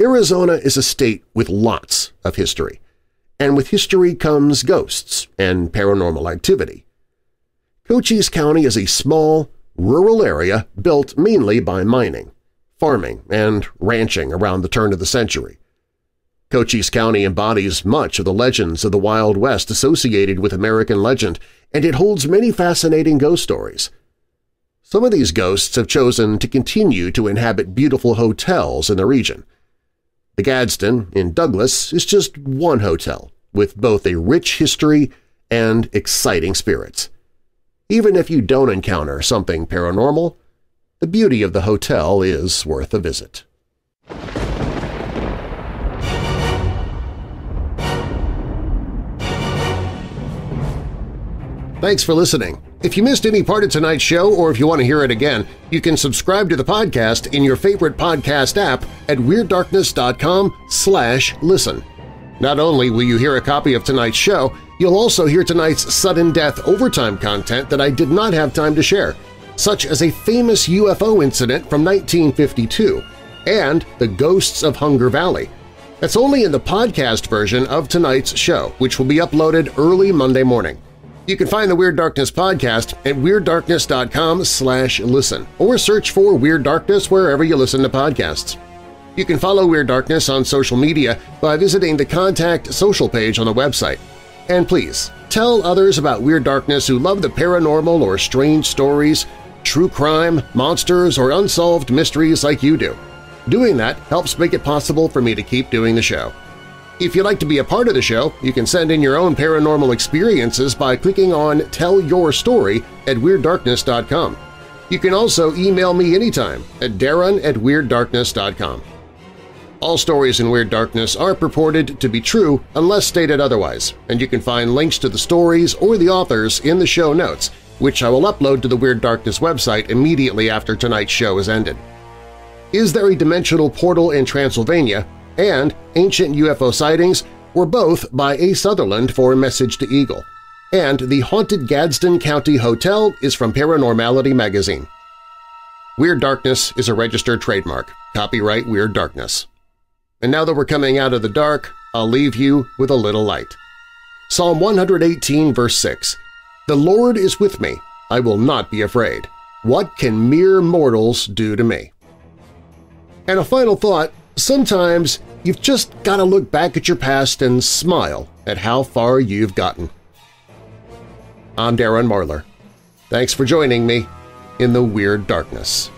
Arizona is a state with lots of history, and with history comes ghosts and paranormal activity. Cochise County is a small, rural area built mainly by mining, farming, and ranching around the turn of the century. Cochise County embodies much of the legends of the Wild West associated with American legend, and it holds many fascinating ghost stories. Some of these ghosts have chosen to continue to inhabit beautiful hotels in the region. The Gadsden in Douglas is just one hotel with both a rich history and exciting spirits. Even if you don't encounter something paranormal, the beauty of the hotel is worth a visit. Thanks for listening. If you missed any part of tonight's show or if you want to hear it again, you can subscribe to the podcast in your favorite podcast app at WeirdDarkness.com/listen. Not only will you hear a copy of tonight's show, you'll also hear tonight's sudden death overtime content that I did not have time to share, such as a famous UFO incident from 1952 and The Ghosts of Hunger Valley. That's only in the podcast version of tonight's show, which will be uploaded early Monday morning. You can find the Weird Darkness podcast at WeirdDarkness.com/listen or search for Weird Darkness wherever you listen to podcasts. You can follow Weird Darkness on social media by visiting the Contact Social page on the website. And please, tell others about Weird Darkness who love the paranormal or strange stories, true crime, monsters, or unsolved mysteries like you do. Doing that helps make it possible for me to keep doing the show. If you'd like to be a part of the show, you can send in your own paranormal experiences by clicking on Tell Your Story at WeirdDarkness.com. You can also email me anytime at Darren@WeirdDarkness.com. All stories in Weird Darkness are purported to be true unless stated otherwise, and you can find links to the stories or the authors in the show notes, which I will upload to the Weird Darkness website immediately after tonight's show is ended. Is there a dimensional portal in Transylvania? And Ancient UFO Sightings were both by A. Sutherland for Message to Eagle, and The Haunted Gadsden County Hotel is from Paranormality magazine. Weird Darkness is a registered trademark. Copyright Weird Darkness. And now that we're coming out of the dark, I'll leave you with a little light. Psalm 118, verse 6, "The Lord is with me, I will not be afraid. What can mere mortals do to me?" And a final thought, sometimes you've just got to look back at your past and smile at how far you've gotten. I'm Darren Marlar. Thanks for joining me in the Weird Darkness.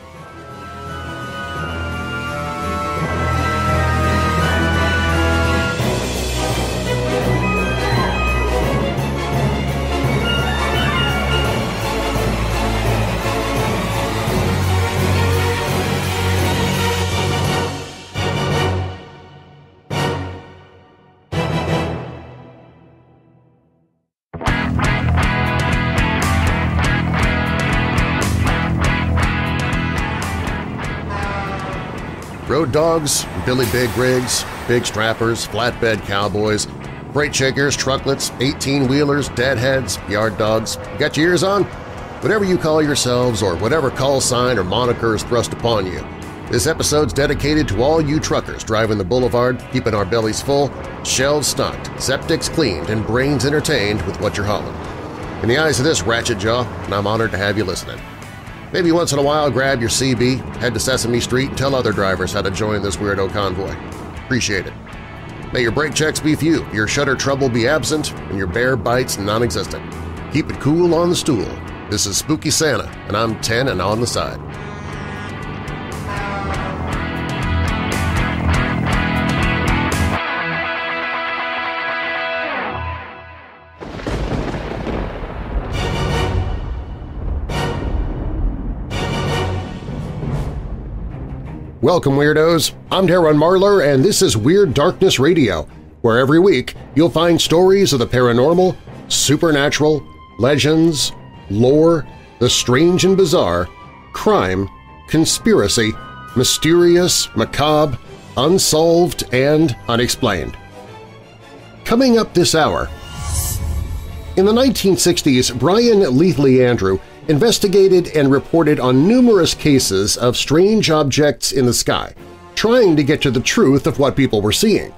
Road dogs, Billy Big rigs, big strappers, flatbed cowboys, freight shakers, trucklets, 18-wheelers, deadheads, yard dogs. You got your ears on? Whatever you call yourselves or whatever call sign or moniker is thrust upon you, this episode's dedicated to all you truckers driving the boulevard, keeping our bellies full, shelves stocked, septics cleaned, and brains entertained with what you're hauling. In the eyes of this ratchet jaw, and I'm honored to have you listening. Maybe once in a while grab your CB, head to Sesame Street, and tell other drivers how to join this weirdo convoy. Appreciate it. May your brake checks be few, your shutter trouble be absent, and your bear bites non-existent. Keep it cool on the stool. This is Spooky Santa, and I'm 10 and on the side. Welcome, Weirdos! I'm Darren Marlar, and this is Weird Darkness Radio, where every week you'll find stories of the paranormal, supernatural, legends, lore, the strange and bizarre, crime, conspiracy, mysterious, macabre, unsolved, and unexplained. Coming up this hour… In the 1960s, Brian Leithley Andrew investigated and reported on numerous cases of strange objects in the sky, trying to get to the truth of what people were seeing.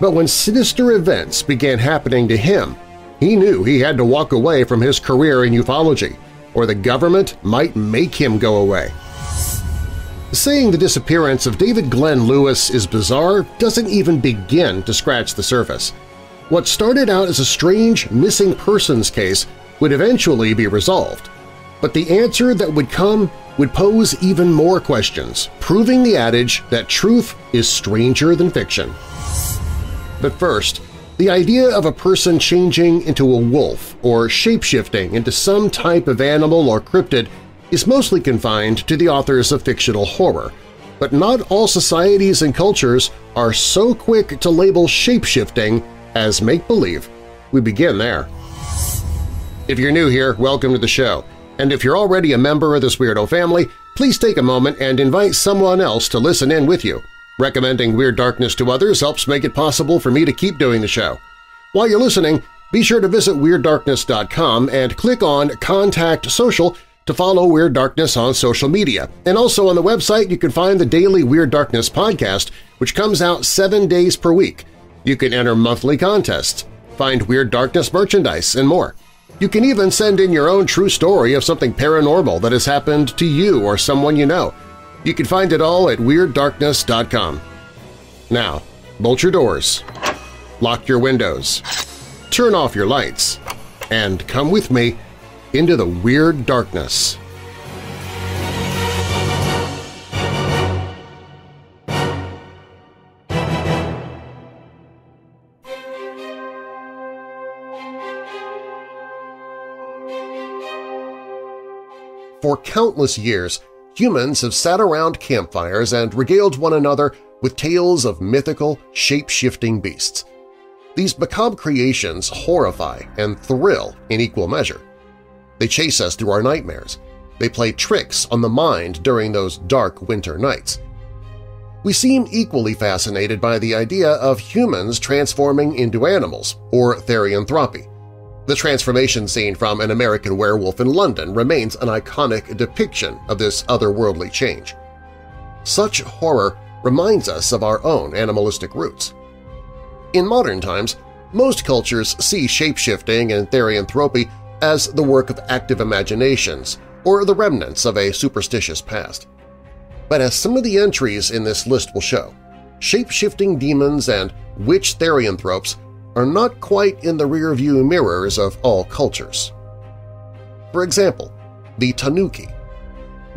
But when sinister events began happening to him, he knew he had to walk away from his career in ufology, or the government might make him go away. Saying the disappearance of David Glenn Lewis is bizarre doesn't even begin to scratch the surface. What started out as a strange missing persons case would eventually be resolved. But the answer that would come would pose even more questions, proving the adage that truth is stranger than fiction. But first, the idea of a person changing into a wolf or shapeshifting into some type of animal or cryptid is mostly confined to the authors of fictional horror, but not all societies and cultures are so quick to label shapeshifting as make-believe. We begin there. If you're new here, welcome to the show. And if you're already a member of this weirdo family, please take a moment and invite someone else to listen in with you. Recommending Weird Darkness to others helps make it possible for me to keep doing the show. While you're listening, be sure to visit WeirdDarkness.com and click on Contact Social to follow Weird Darkness on social media. And also on the website, you can find the daily Weird Darkness podcast, which comes out 7 days per week. You can enter monthly contests, find Weird Darkness merchandise, and more. You can even send in your own true story of something paranormal that has happened to you or someone you know. You can find it all at WeirdDarkness.com. Now, bolt your doors, lock your windows, turn off your lights, and come with me into the Weird Darkness. For countless years, humans have sat around campfires and regaled one another with tales of mythical, shape-shifting beasts. These macabre creations horrify and thrill in equal measure. They chase us through our nightmares. They play tricks on the mind during those dark winter nights. We seem equally fascinated by the idea of humans transforming into animals, or therianthropy. The transformation scene from An American Werewolf in London remains an iconic depiction of this otherworldly change. Such horror reminds us of our own animalistic roots. In modern times, most cultures see shapeshifting and therianthropy as the work of active imaginations or the remnants of a superstitious past. But as some of the entries in this list will show, shapeshifting demons and witch therianthropes are not quite in the rearview mirrors of all cultures. For example, the tanuki.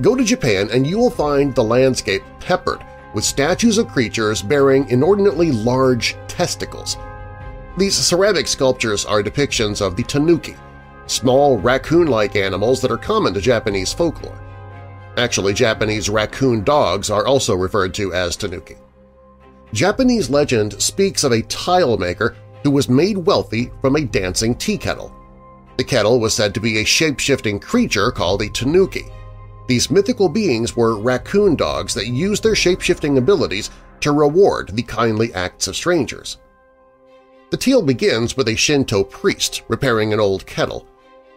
Go to Japan and you will find the landscape peppered with statues of creatures bearing inordinately large testicles. These ceramic sculptures are depictions of the tanuki, small raccoon-like animals that are common to Japanese folklore. Actually, Japanese raccoon dogs are also referred to as tanuki. Japanese legend speaks of a tile maker who was made wealthy from a dancing tea kettle. The kettle was said to be a shape-shifting creature called a tanuki. These mythical beings were raccoon dogs that used their shape-shifting abilities to reward the kindly acts of strangers. The tale begins with a Shinto priest repairing an old kettle.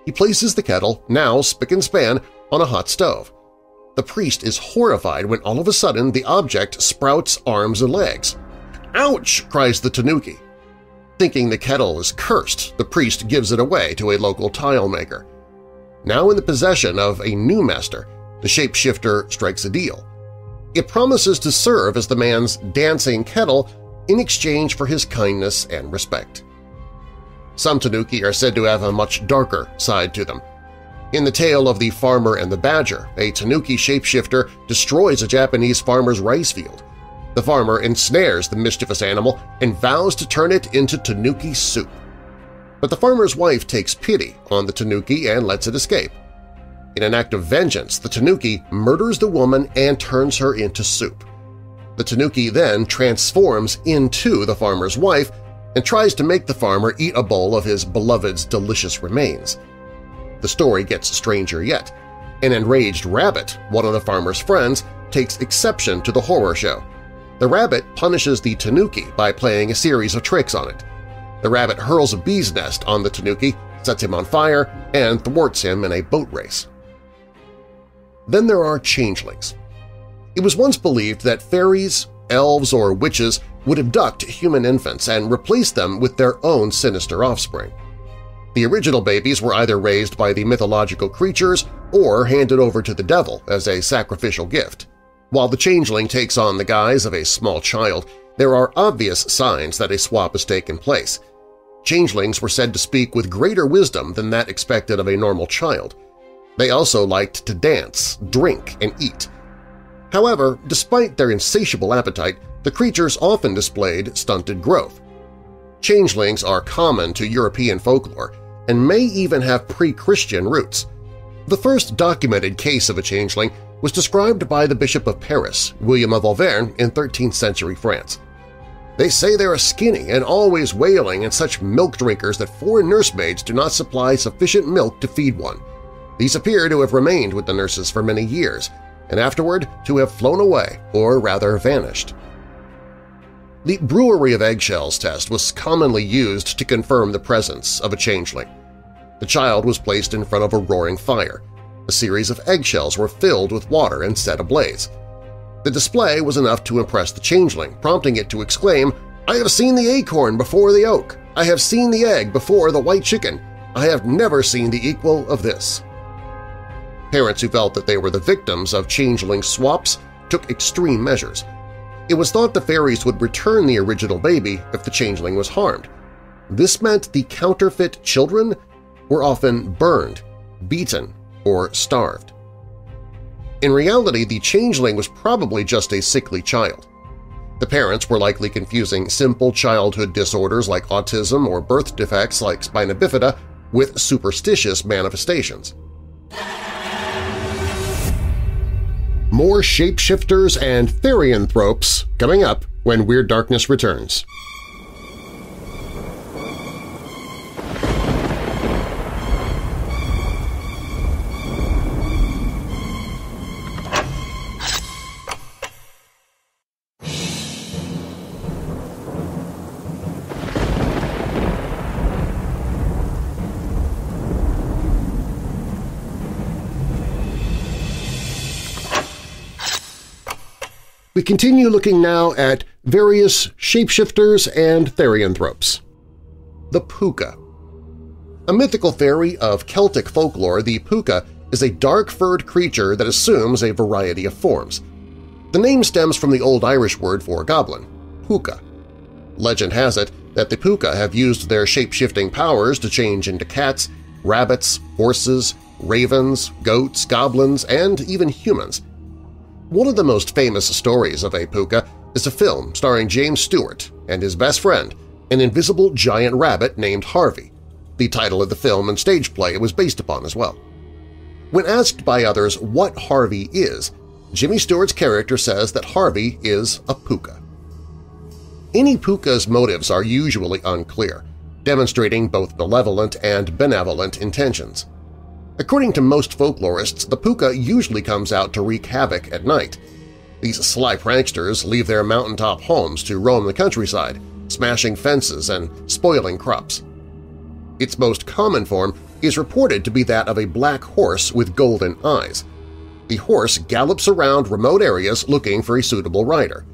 He places the kettle, now spick and span, on a hot stove. The priest is horrified when all of a sudden the object sprouts arms and legs. "Ouch!" cries the tanuki. Thinking the kettle is cursed, the priest gives it away to a local tile maker. Now in the possession of a new master, the shapeshifter strikes a deal. It promises to serve as the man's dancing kettle in exchange for his kindness and respect. Some tanuki are said to have a much darker side to them. In the tale of the Farmer and the Badger, a tanuki shapeshifter destroys a Japanese farmer's rice field. The farmer ensnares the mischievous animal and vows to turn it into tanuki soup. But the farmer's wife takes pity on the tanuki and lets it escape. In an act of vengeance, the tanuki murders the woman and turns her into soup. The tanuki then transforms into the farmer's wife and tries to make the farmer eat a bowl of his beloved's delicious remains. The story gets stranger yet. An enraged rabbit, one of the farmer's friends, takes exception to the horror show. The rabbit punishes the tanuki by playing a series of tricks on it. The rabbit hurls a bee's nest on the tanuki, sets him on fire, and thwarts him in a boat race. Then there are changelings. It was once believed that fairies, elves, or witches would abduct human infants and replace them with their own sinister offspring. The original babies were either raised by the mythological creatures or handed over to the devil as a sacrificial gift. While the changeling takes on the guise of a small child, there are obvious signs that a swap has taken place. Changelings were said to speak with greater wisdom than that expected of a normal child. They also liked to dance, drink, and eat. However, despite their insatiable appetite, the creatures often displayed stunted growth. Changelings are common to European folklore and may even have pre-Christian roots. The first documented case of a changeling was described by the Bishop of Paris, William of Auvergne, in 13th century France. "They say they are skinny and always wailing and such milk drinkers that foreign nursemaids do not supply sufficient milk to feed one. These appear to have remained with the nurses for many years, and afterward to have flown away, or rather vanished." The brewery of eggshells test was commonly used to confirm the presence of a changeling. The child was placed in front of a roaring fire. A series of eggshells were filled with water and set ablaze. The display was enough to impress the changeling, prompting it to exclaim, "I have seen the acorn before the oak! I have seen the egg before the white chicken! I have never seen the equal of this!" Parents who felt that they were the victims of changeling swaps took extreme measures. It was thought the fairies would return the original baby if the changeling was harmed. This meant the counterfeit children were often burned, beaten, or starved. In reality, the changeling was probably just a sickly child. The parents were likely confusing simple childhood disorders like autism or birth defects like spina bifida with superstitious manifestations. More shapeshifters and therianthropes coming up when Weird Darkness returns. We continue looking now at various shapeshifters and therianthropes. The Pooka. A mythical fairy of Celtic folklore, the Pooka is a dark-furred creature that assumes a variety of forms. The name stems from the Old Irish word for goblin, Pooka. Legend has it that the Pooka have used their shape-shifting powers to change into cats, rabbits, horses, ravens, goats, goblins, and even humans. One of the most famous stories of a Pooka is a film starring James Stewart and his best friend, an invisible giant rabbit named Harvey. The title of the film and stage play was based upon as well. When asked by others what Harvey is, Jimmy Stewart's character says that Harvey is a Pooka. Any Pooka's motives are usually unclear, demonstrating both malevolent and benevolent intentions. According to most folklorists, the puka usually comes out to wreak havoc at night. These sly pranksters leave their mountaintop homes to roam the countryside, smashing fences and spoiling crops. Its most common form is reported to be that of a black horse with golden eyes. The horse gallops around remote areas looking for a suitable rider.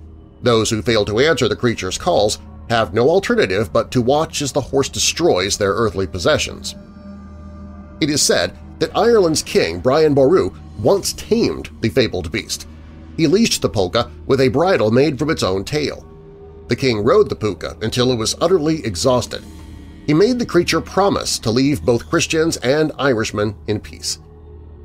Those who fail to answer the creature's calls have no alternative but to watch as the horse destroys their earthly possessions. It is said that Ireland's king, Brian Boru, once tamed the fabled beast. He leashed the puka with a bridle made from its own tail. The king rode the puka until it was utterly exhausted. He made the creature promise to leave both Christians and Irishmen in peace.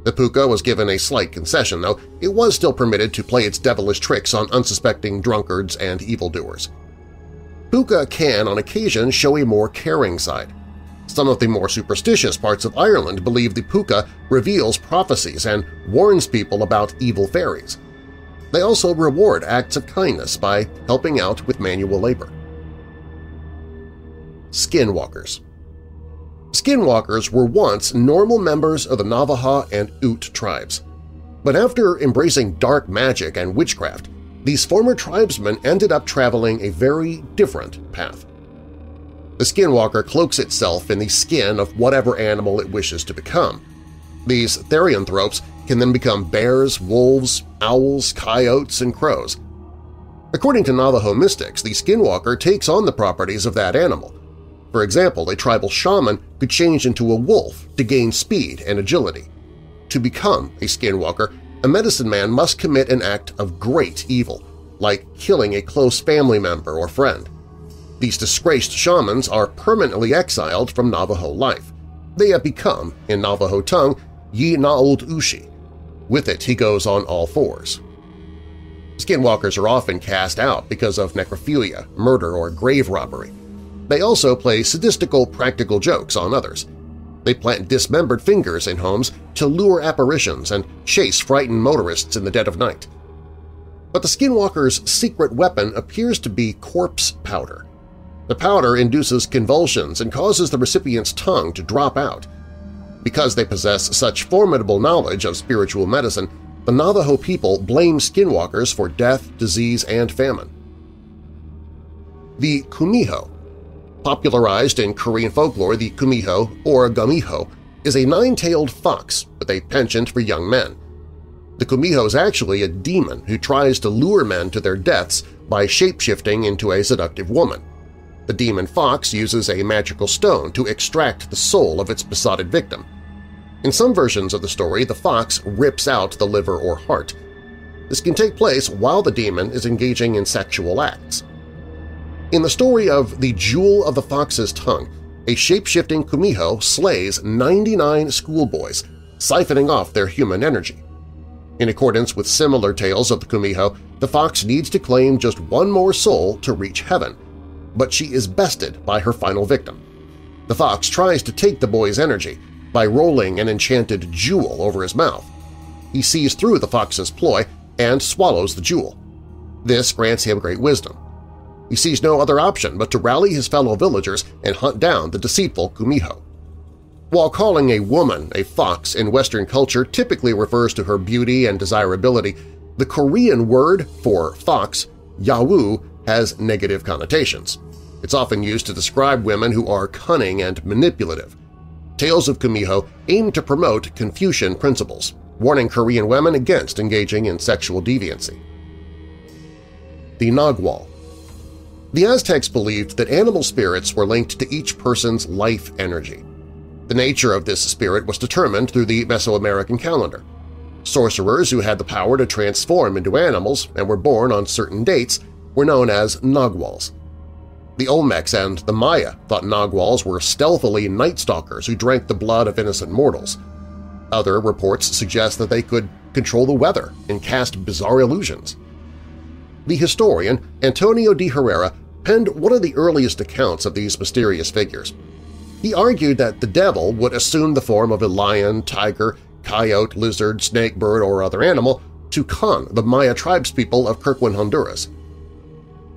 The puka was given a slight concession, though it was still permitted to play its devilish tricks on unsuspecting drunkards and evildoers. Puka can, on occasion, show a more caring side. Some of the more superstitious parts of Ireland believe the puka reveals prophecies and warns people about evil fairies. They also reward acts of kindness by helping out with manual labor. Skinwalkers. Skinwalkers were once normal members of the Navajo and Ute tribes. But after embracing dark magic and witchcraft, these former tribesmen ended up traveling a very different path. The skinwalker cloaks itself in the skin of whatever animal it wishes to become. These therianthropes can then become bears, wolves, owls, coyotes, and crows. According to Navajo mystics, the skinwalker takes on the properties of that animal. For example, a tribal shaman could change into a wolf to gain speed and agility. To become a skinwalker, a medicine man must commit an act of great evil, like killing a close family member or friend. These disgraced shamans are permanently exiled from Navajo life. They have become, in Navajo tongue, Yi Naold Ushi. With it, he goes on all fours. Skinwalkers are often cast out because of necrophilia, murder, or grave robbery. They also play sadistical practical jokes on others. They plant dismembered fingers in homes to lure apparitions and chase frightened motorists in the dead of night. But the skinwalker's secret weapon appears to be corpse powder. The powder induces convulsions and causes the recipient's tongue to drop out. Because they possess such formidable knowledge of spiritual medicine, the Navajo people blame skinwalkers for death, disease, and famine. The kumiho. Popularized in Korean folklore, the kumiho, or gumiho, is a nine-tailed fox with a penchant for young men. The kumiho is actually a demon who tries to lure men to their deaths by shape-shifting into a seductive woman. The demon fox uses a magical stone to extract the soul of its besotted victim. In some versions of the story, the fox rips out the liver or heart. This can take place while the demon is engaging in sexual acts. In the story of The Jewel of the Fox's Tongue, a shape-shifting kumiho slays 99 schoolboys, siphoning off their human energy. In accordance with similar tales of the kumiho, the fox needs to claim just one more soul to reach heaven, but she is bested by her final victim. The fox tries to take the boy's energy by rolling an enchanted jewel over his mouth. He sees through the fox's ploy and swallows the jewel. This grants him great wisdom. He sees no other option but to rally his fellow villagers and hunt down the deceitful kumiho. While calling a woman a fox in Western culture typically refers to her beauty and desirability, the Korean word for fox, yawu, has negative connotations. It's often used to describe women who are cunning and manipulative. Tales of kumiho aim to promote Confucian principles, warning Korean women against engaging in sexual deviancy. The Nagual. The Aztecs believed that animal spirits were linked to each person's life energy. The nature of this spirit was determined through the Mesoamerican calendar. Sorcerers who had the power to transform into animals and were born on certain dates were known as Naguals. The Olmecs and the Maya thought Naguals were stealthily night stalkers who drank the blood of innocent mortals. Other reports suggest that they could control the weather and cast bizarre illusions. The historian Antonio de Herrera penned one of the earliest accounts of these mysterious figures. He argued that the devil would assume the form of a lion, tiger, coyote, lizard, snake bird, or other animal to con the Maya tribespeople of Kirkland, Honduras.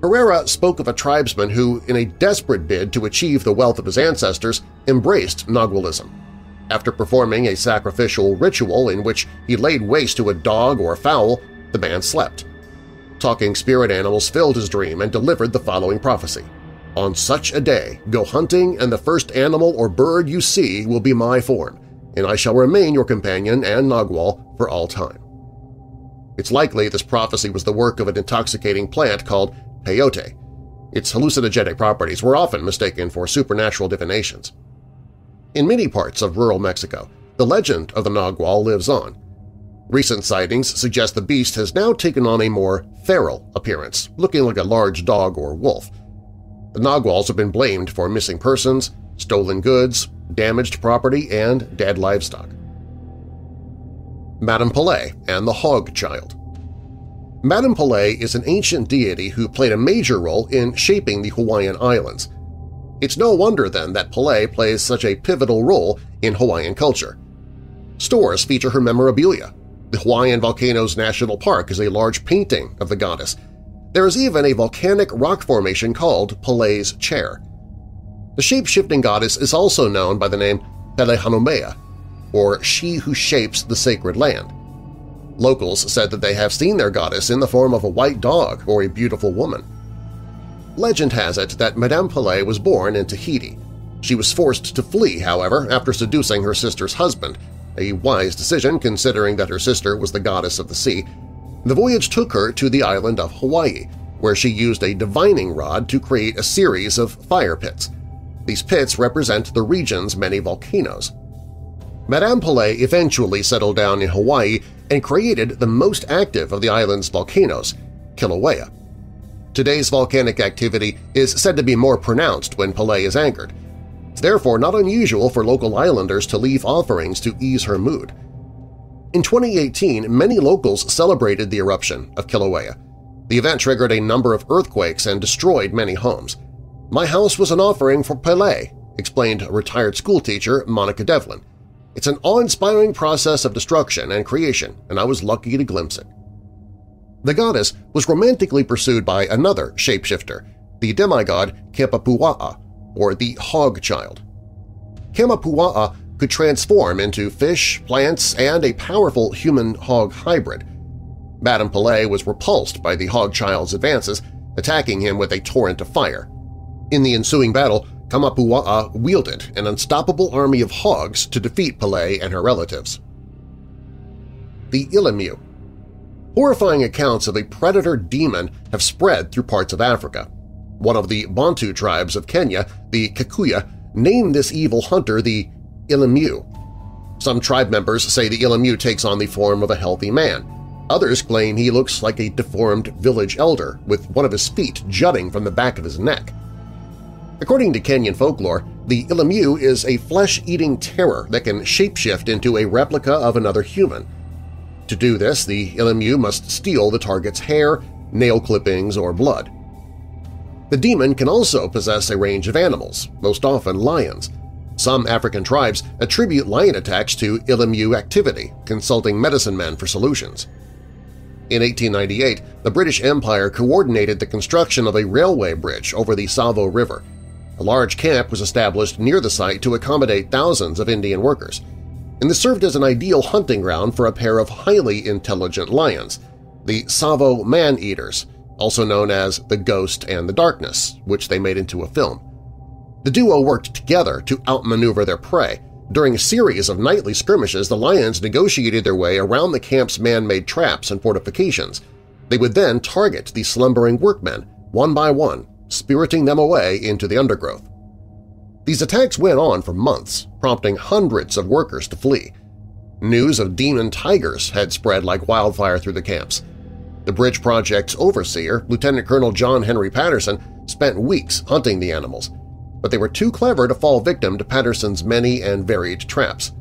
Herrera spoke of a tribesman who, in a desperate bid to achieve the wealth of his ancestors, embraced Nagualism. After performing a sacrificial ritual in which he laid waste to a dog or a fowl, the man slept. Talking spirit animals filled his dream and delivered the following prophecy. On such a day, go hunting, and the first animal or bird you see will be my form, and I shall remain your companion and Nagual for all time. It's likely this prophecy was the work of an intoxicating plant called peyote. Its hallucinogenic properties were often mistaken for supernatural divinations. In many parts of rural Mexico, the legend of the Nagual lives on. Recent sightings suggest the beast has now taken on a more feral appearance, looking like a large dog or wolf. The Naguals have been blamed for missing persons, stolen goods, damaged property, and dead livestock. Madame Pelée and the Hog Child. Madame Pelée is an ancient deity who played a major role in shaping the Hawaiian Islands. It's no wonder, then, that Pelée plays such a pivotal role in Hawaiian culture. Stores feature her memorabilia. The Hawaiian Volcanoes National Park is a large painting of the goddess. There is even a volcanic rock formation called Pelé's Chair. The shape-shifting goddess is also known by the name Pelehanomea, or She Who Shapes the Sacred Land. Locals said that they have seen their goddess in the form of a white dog or a beautiful woman. Legend has it that Madame Pelée was born in Tahiti. She was forced to flee, however, after seducing her sister's husband, a wise decision considering that her sister was the goddess of the sea. The voyage took her to the island of Hawaii, where she used a divining rod to create a series of fire pits. These pits represent the region's many volcanoes. Madame Pelée eventually settled down in Hawaii and created the most active of the island's volcanoes, Kilauea. Today's volcanic activity is said to be more pronounced when Pelée is angered. It's therefore not unusual for local islanders to leave offerings to ease her mood. In 2018, many locals celebrated the eruption of Kilauea. The event triggered a number of earthquakes and destroyed many homes. "My house was an offering for Pelée," explained retired schoolteacher Monica Devlin. "It's an awe-inspiring process of destruction and creation, and I was lucky to glimpse it." The goddess was romantically pursued by another shapeshifter, the demigod Kemapua'a, or the Hog Child. Kemapua'a could transform into fish, plants, and a powerful human-hog hybrid. Madame Pelée was repulsed by the Hog Child's advances, attacking him with a torrent of fire. In the ensuing battle, Kamapua'a wielded an unstoppable army of hogs to defeat Pelée and her relatives. The Ilimu. Horrifying accounts of a predator demon have spread through parts of Africa. One of the Bantu tribes of Kenya, the Kikuyu, named this evil hunter the Ilimu. Some tribe members say the Ilimu takes on the form of a healthy man. Others claim he looks like a deformed village elder, with one of his feet jutting from the back of his neck. According to Kenyan folklore, the Ilimu is a flesh-eating terror that can shapeshift into a replica of another human. To do this, the Ilimu must steal the target's hair, nail clippings, or blood. The demon can also possess a range of animals, most often lions. Some African tribes attribute lion attacks to Ilimu activity, consulting medicine men for solutions. In 1898, the British Empire coordinated the construction of a railway bridge over the Tsavo River. A large camp was established near the site to accommodate thousands of Indian workers, and this served as an ideal hunting ground for a pair of highly intelligent lions, the Tsavo Man-Eaters, also known as the Ghost and the Darkness, which they made into a film. The duo worked together to outmaneuver their prey. During a series of nightly skirmishes, the lions negotiated their way around the camp's man-made traps and fortifications. They would then target the slumbering workmen, one by one, spiriting them away into the undergrowth. These attacks went on for months, prompting hundreds of workers to flee. News of demon tigers had spread like wildfire through the camps. The bridge project's overseer, Lieutenant Colonel John Henry Patterson, spent weeks hunting the animals, but they were too clever to fall victim to Patterson's many and varied traps.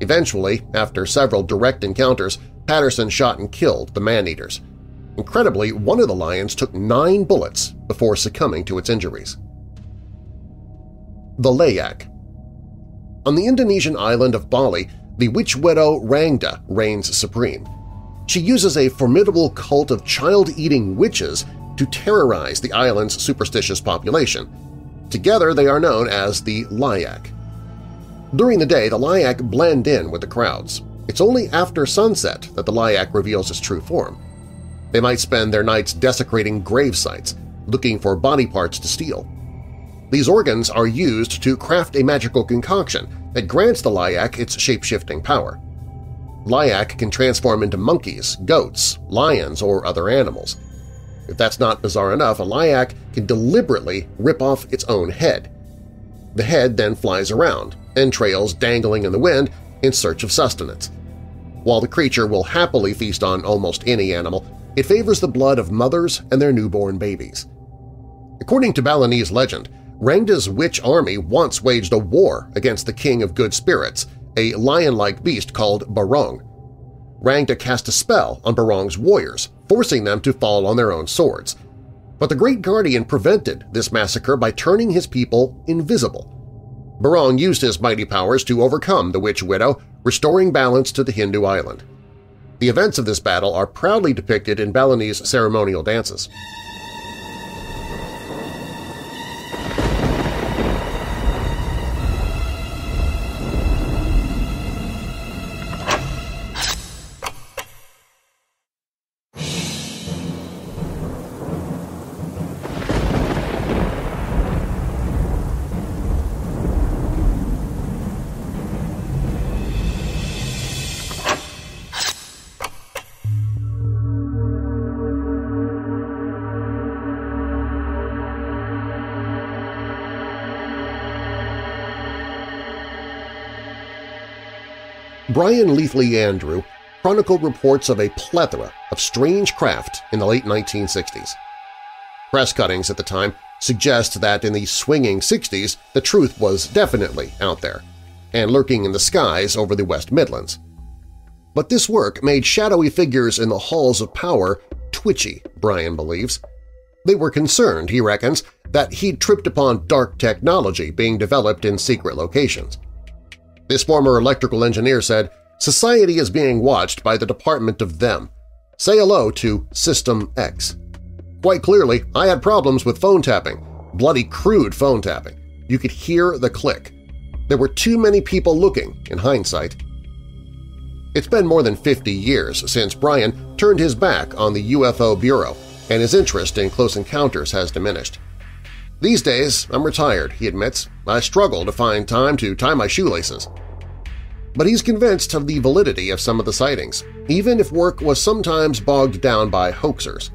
Eventually, after several direct encounters, Patterson shot and killed the man-eaters. Incredibly, one of the lions took 9 bullets before succumbing to its injuries. The Layak. On the Indonesian island of Bali, the witch widow Rangda reigns supreme. She uses a formidable cult of child-eating witches to terrorize the island's superstitious population. Together they are known as the Layak. During the day, the Lyakhs blend in with the crowds. It's only after sunset that the Lyakh reveals his true form. They might spend their nights desecrating grave sites, looking for body parts to steal. These organs are used to craft a magical concoction that grants the Lyakh its shape-shifting power. Lyakh can transform into monkeys, goats, lions, or other animals. If that's not bizarre enough, a Lyakh can deliberately rip off its own head. The head then flies around, entrails dangling in the wind in search of sustenance. While the creature will happily feast on almost any animal, it favors the blood of mothers and their newborn babies. According to Balinese legend, Rangda's witch army once waged a war against the king of good spirits, a lion-like beast called Barong. Rangda cast a spell on Barong's warriors, forcing them to fall on their own swords. But the Great Guardian prevented this massacre by turning his people invisible. Barong used his mighty powers to overcome the witch widow, restoring balance to the Hindu island. The events of this battle are proudly depicted in Balinese ceremonial dances. Brian Leafley Andrew chronicled reports of a plethora of strange craft in the late 1960s. Press cuttings at the time suggest that in the swinging 60s the truth was definitely out there and lurking in the skies over the West Midlands. But this work made shadowy figures in the halls of power twitchy, Brian believes. They were concerned, he reckons, that he'd tripped upon dark technology being developed in secret locations. This former electrical engineer said, "Society is being watched by the Department of Them. Say hello to System X. Quite clearly, I had problems with phone tapping, bloody crude phone tapping. You could hear the click. There were too many people looking, in hindsight." It's been more than 50 years since Brian turned his back on the UFO Bureau, and his interest in close encounters has diminished. "These days, I'm retired," he admits. "I struggle to find time to tie my shoelaces." But he's convinced of the validity of some of the sightings, even if work was sometimes bogged down by hoaxers.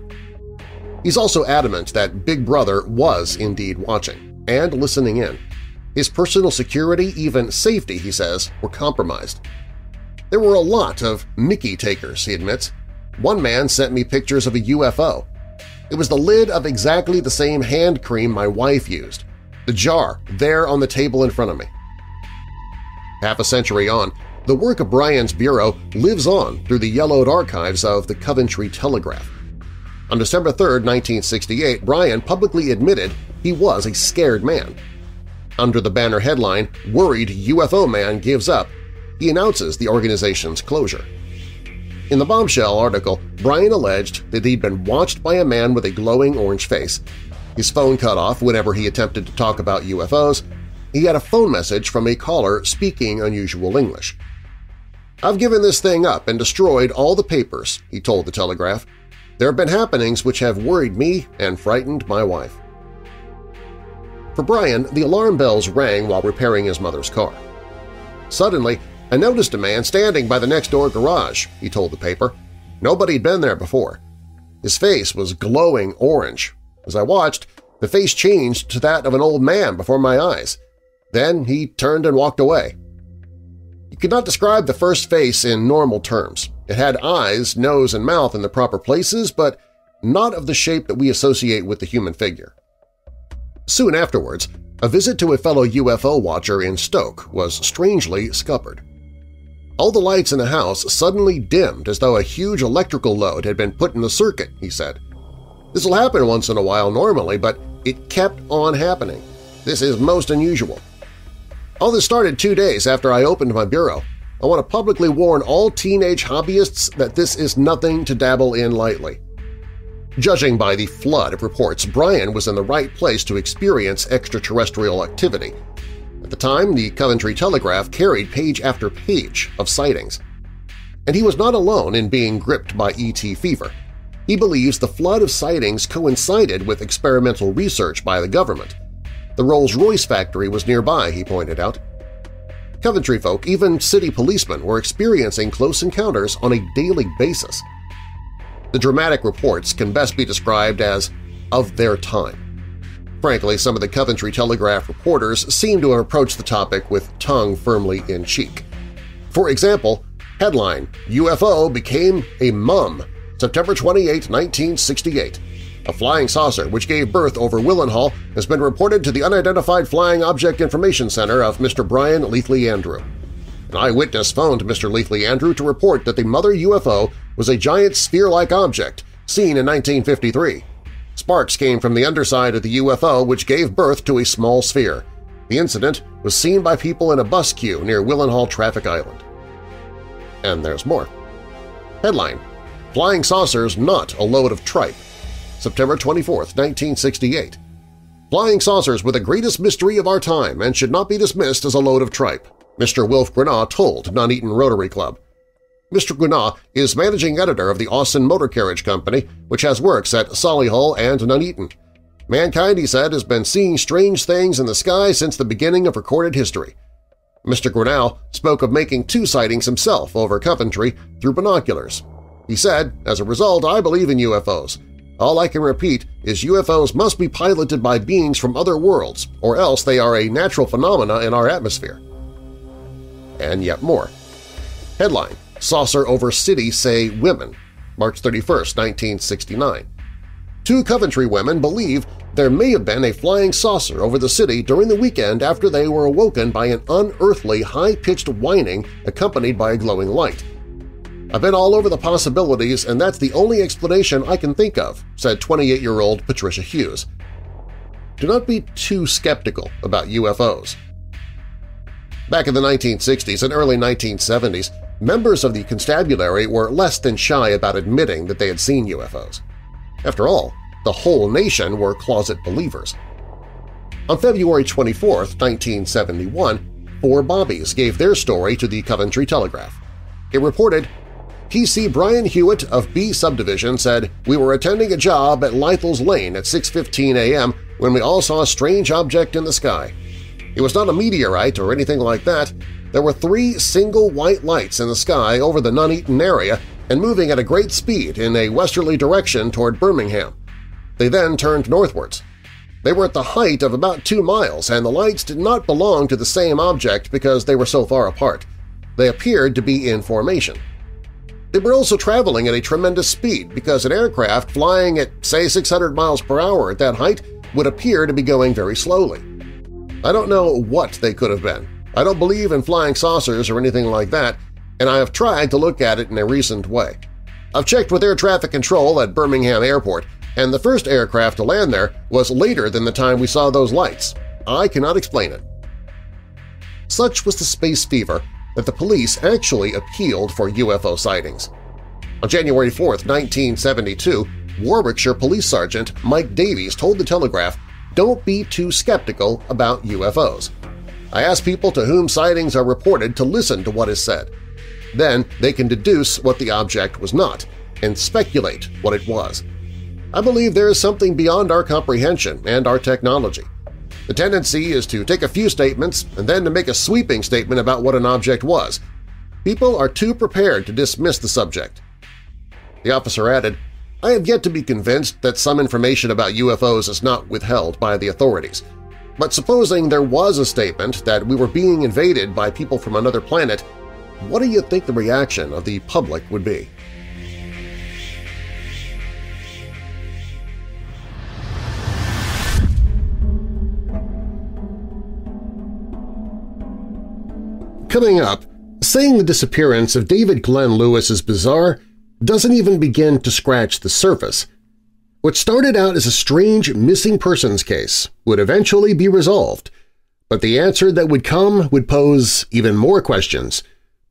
He's also adamant that Big Brother was indeed watching and listening in. His personal security, even safety, he says, were compromised. "There were a lot of Mickey takers," he admits. "One man sent me pictures of a UFO. It was the lid of exactly the same hand cream my wife used, the jar there on the table in front of me." Half a century on, the work of Brian's bureau lives on through the yellowed archives of the Coventry Telegraph. On December 3, 1968, Brian publicly admitted he was a scared man. Under the banner headline, "Worried UFO Man Gives Up," he announces the organization's closure. In the Bombshell article, Brian alleged that he'd been watched by a man with a glowing orange face. His phone cut off whenever he attempted to talk about UFOs. He had a phone message from a caller speaking unusual English. "I've given this thing up and destroyed all the papers," he told the Telegraph. "There have been happenings which have worried me and frightened my wife." For Brian, the alarm bells rang while repairing his mother's car. "Suddenly, I noticed a man standing by the next-door garage," he told the paper. "Nobody'd been there before. His face was glowing orange. As I watched, the face changed to that of an old man before my eyes. Then he turned and walked away." You could not describe the first face in normal terms. It had eyes, nose, and mouth in the proper places, but not of the shape that we associate with the human figure. Soon afterwards, a visit to a fellow UFO watcher in Stoke was strangely scuppered. "All the lights in the house suddenly dimmed as though a huge electrical load had been put in the circuit," he said. "This will happen once in a while normally, but it kept on happening. This is most unusual. All this started 2 days after I opened my bureau. I want to publicly warn all teenage hobbyists that this is nothing to dabble in lightly." Judging by the flood of reports, Brian was in the right place to experience extraterrestrial activity. At the time, the Coventry Telegraph carried page after page of sightings. And he was not alone in being gripped by ET fever. He believes the flood of sightings coincided with experimental research by the government. The Rolls-Royce factory was nearby, he pointed out. Coventry folk, even city policemen, were experiencing close encounters on a daily basis. The dramatic reports can best be described as of their time. Frankly, some of the Coventry Telegraph reporters seem to have approached the topic with tongue firmly in cheek. For example, headline, UFO became a mum. September 28, 1968. A flying saucer which gave birth over Willenhall has been reported to the Unidentified Flying Object Information Center of Mr. Brian Leithley Andrew. An eyewitness phoned Mr. Leithley Andrew to report that the mother UFO was a giant sphere-like object seen in 1953. Sparks came from the underside of the UFO which gave birth to a small sphere. The incident was seen by people in a bus queue near Willenhall Traffic Island. And there's more. Headline: Flying Saucers Not a Load of Tripe, September 24, 1968. Flying saucers were the greatest mystery of our time and should not be dismissed as a load of tripe, Mr. Wilf Grenagh told Nuneaton Rotary Club. Mr. Grenagh is managing editor of the Austin Motor Carriage Company, which has works at Solihull and Nuneaton. Mankind, he said, has been seeing strange things in the sky since the beginning of recorded history. Mr. Grenagh spoke of making two sightings himself over Coventry through binoculars. He said, as a result, I believe in UFOs. All I can repeat is UFOs must be piloted by beings from other worlds, or else they are a natural phenomena in our atmosphere. And yet more. Headline: Saucer over city say women, March 31, 1969. Two Coventry women believe there may have been a flying saucer over the city during the weekend after they were awoken by an unearthly, high-pitched whining accompanied by a glowing light. I've been all over the possibilities, and that's the only explanation I can think of, said 28-year-old Patricia Hughes. Do not be too skeptical about UFOs. Back in the 1960s and early 1970s, members of the constabulary were less than shy about admitting that they had seen UFOs. After all, the whole nation were closet believers. On February 24, 1971, four Bobbies gave their story to the Coventry Telegraph. It reported, P.C. Brian Hewitt of B Subdivision said, "We were attending a job at Lythel's Lane at 6:15 a.m. when we all saw a strange object in the sky. It was not a meteorite or anything like that. There were three single white lights in the sky over the Nuneaton area and moving at a great speed in a westerly direction toward Birmingham. They then turned northwards. They were at the height of about 2 miles, and the lights did not belong to the same object because they were so far apart. They appeared to be in formation. They were also traveling at a tremendous speed because an aircraft flying at, say, 600 miles per hour at that height would appear to be going very slowly. I don't know what they could have been. I don't believe in flying saucers or anything like that, and I have tried to look at it in a recent way. I've checked with air traffic control at Birmingham Airport, and the first aircraft to land there was later than the time we saw those lights. I cannot explain it." Such was the space fever that the police actually appealed for UFO sightings. On January 4, 1972, Warwickshire Police Sergeant Mike Davies told the Telegraph, "Don't be too skeptical about UFOs. I ask people to whom sightings are reported to listen to what is said. Then they can deduce what the object was not and speculate what it was. I believe there is something beyond our comprehension and our technology. The tendency is to take a few statements and then to make a sweeping statement about what an object was. People are too prepared to dismiss the subject." The officer added, "I have yet to be convinced that some information about UFOs is not withheld by the authorities. But supposing there was a statement that we were being invaded by people from another planet, what do you think the reaction of the public would be?" Coming up, saying the disappearance of David Glenn Lewis is bizarre doesn't even begin to scratch the surface. What started out as a strange missing persons case would eventually be resolved, but the answer that would come would pose even more questions,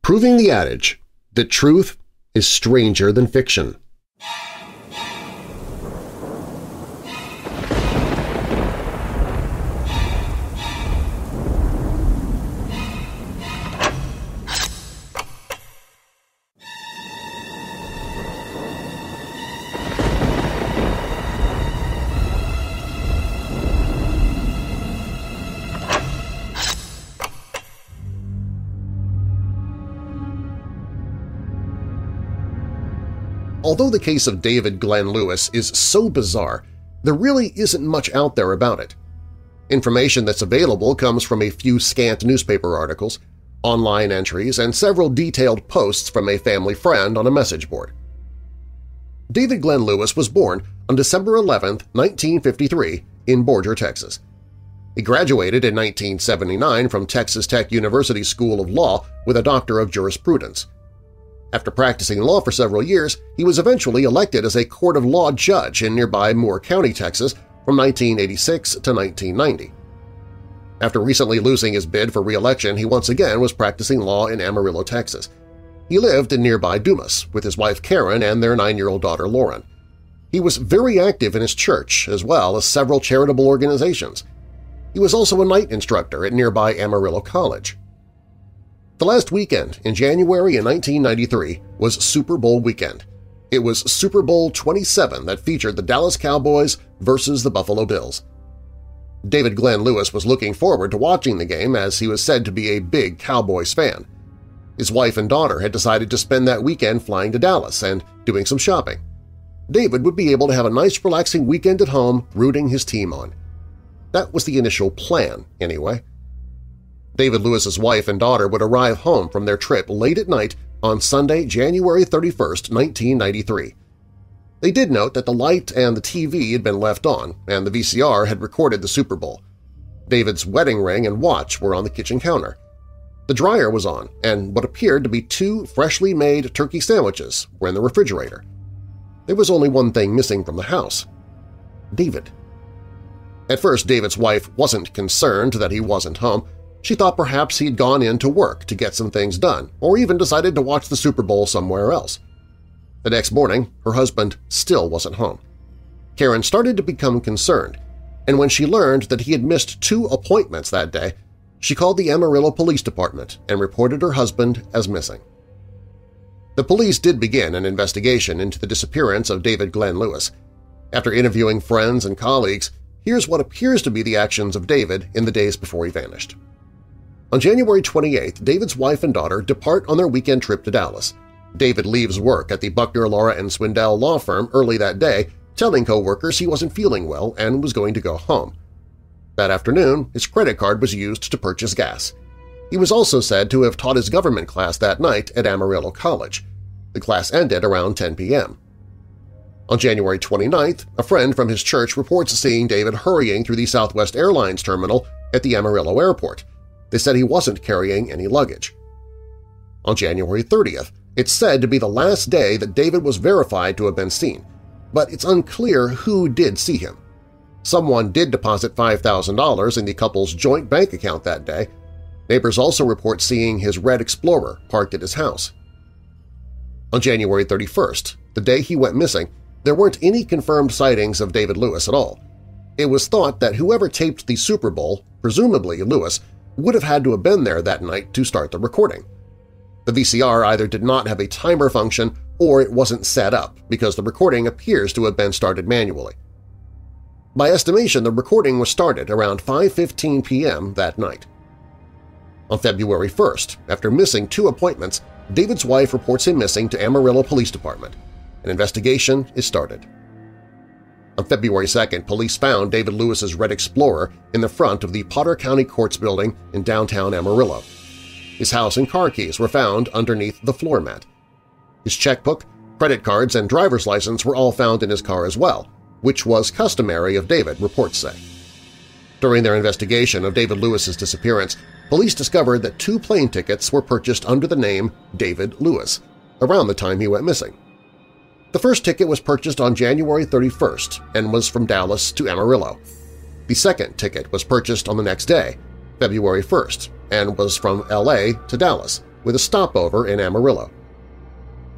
proving the adage that truth is stranger than fiction. although the case of David Glenn Lewis is so bizarre, there really isn't much out there about it. Information that's available comes from a few scant newspaper articles, online entries, and several detailed posts from a family friend on a message board. David Glenn Lewis was born on December 11, 1953, in Borger, Texas. He graduated in 1979 from Texas Tech University School of Law with a Doctor of Jurisprudence. After practicing law for several years, he was eventually elected as a court of law judge in nearby Moore County, Texas, from 1986 to 1990. After recently losing his bid for re-election, he once again was practicing law in Amarillo, Texas. He lived in nearby Dumas with his wife Karen and their 9-year-old daughter Lauren. He was very active in his church as well as several charitable organizations. He was also a night instructor at nearby Amarillo College. The last weekend in January in 1993 was Super Bowl weekend. It was Super Bowl XXVII that featured the Dallas Cowboys versus the Buffalo Bills. David Glenn Lewis was looking forward to watching the game as he was said to be a big Cowboys fan. His wife and daughter had decided to spend that weekend flying to Dallas and doing some shopping. David would be able to have a nice relaxing weekend at home rooting his team on. That was the initial plan, anyway. David Lewis's wife and daughter would arrive home from their trip late at night on Sunday, January 31, 1993. They did note that the light and the TV had been left on, and the VCR had recorded the Super Bowl. David's wedding ring and watch were on the kitchen counter. The dryer was on, and what appeared to be two freshly made turkey sandwiches were in the refrigerator. There was only one thing missing from the house – David. At first, David's wife wasn't concerned that he wasn't home. She thought perhaps he'd gone in to work to get some things done, or even decided to watch the Super Bowl somewhere else. The next morning, her husband still wasn't home. Karen started to become concerned, and when she learned that he had missed 2 appointments that day, she called the Amarillo Police Department and reported her husband as missing. The police did begin an investigation into the disappearance of David Glenn Lewis. After interviewing friends and colleagues, here's what appears to be the actions of David in the days before he vanished. On January 28th, David's wife and daughter depart on their weekend trip to Dallas. David leaves work at the Buckner, Laura, and Swindell law firm early that day, telling co-workers he wasn't feeling well and was going to go home. That afternoon, his credit card was used to purchase gas. He was also said to have taught his government class that night at Amarillo College. The class ended around 10 p.m. On January 29th, a friend from his church reports seeing David hurrying through the Southwest Airlines terminal at the Amarillo Airport. They said he wasn't carrying any luggage. On January 30th, it's said to be the last day that David was verified to have been seen, but it's unclear who did see him. Someone did deposit $5,000 in the couple's joint bank account that day. Neighbors also report seeing his red Explorer parked at his house. On January 31st, the day he went missing, there weren't any confirmed sightings of David Lewis at all. It was thought that whoever taped the Super Bowl, presumably Lewis, would have had to have been there that night to start the recording. The VCR either did not have a timer function or it wasn't set up because the recording appears to have been started manually. By estimation, the recording was started around 5:15 p.m. that night. On February 1st, after missing 2 appointments, David's wife reports him missing to Amarillo Police Department. An investigation is started. On February 2nd, police found David Lewis's red Explorer in the front of the Potter County Courts building in downtown Amarillo. His house and car keys were found underneath the floor mat. His checkbook, credit cards, and driver's license were all found in his car as well, which was customary of David, reports say. During their investigation of David Lewis's disappearance, police discovered that 2 plane tickets were purchased under the name David Lewis around the time he went missing. The first ticket was purchased on January 31st and was from Dallas to Amarillo. The second ticket was purchased on the next day, February 1st, and was from L.A. to Dallas, with a stopover in Amarillo.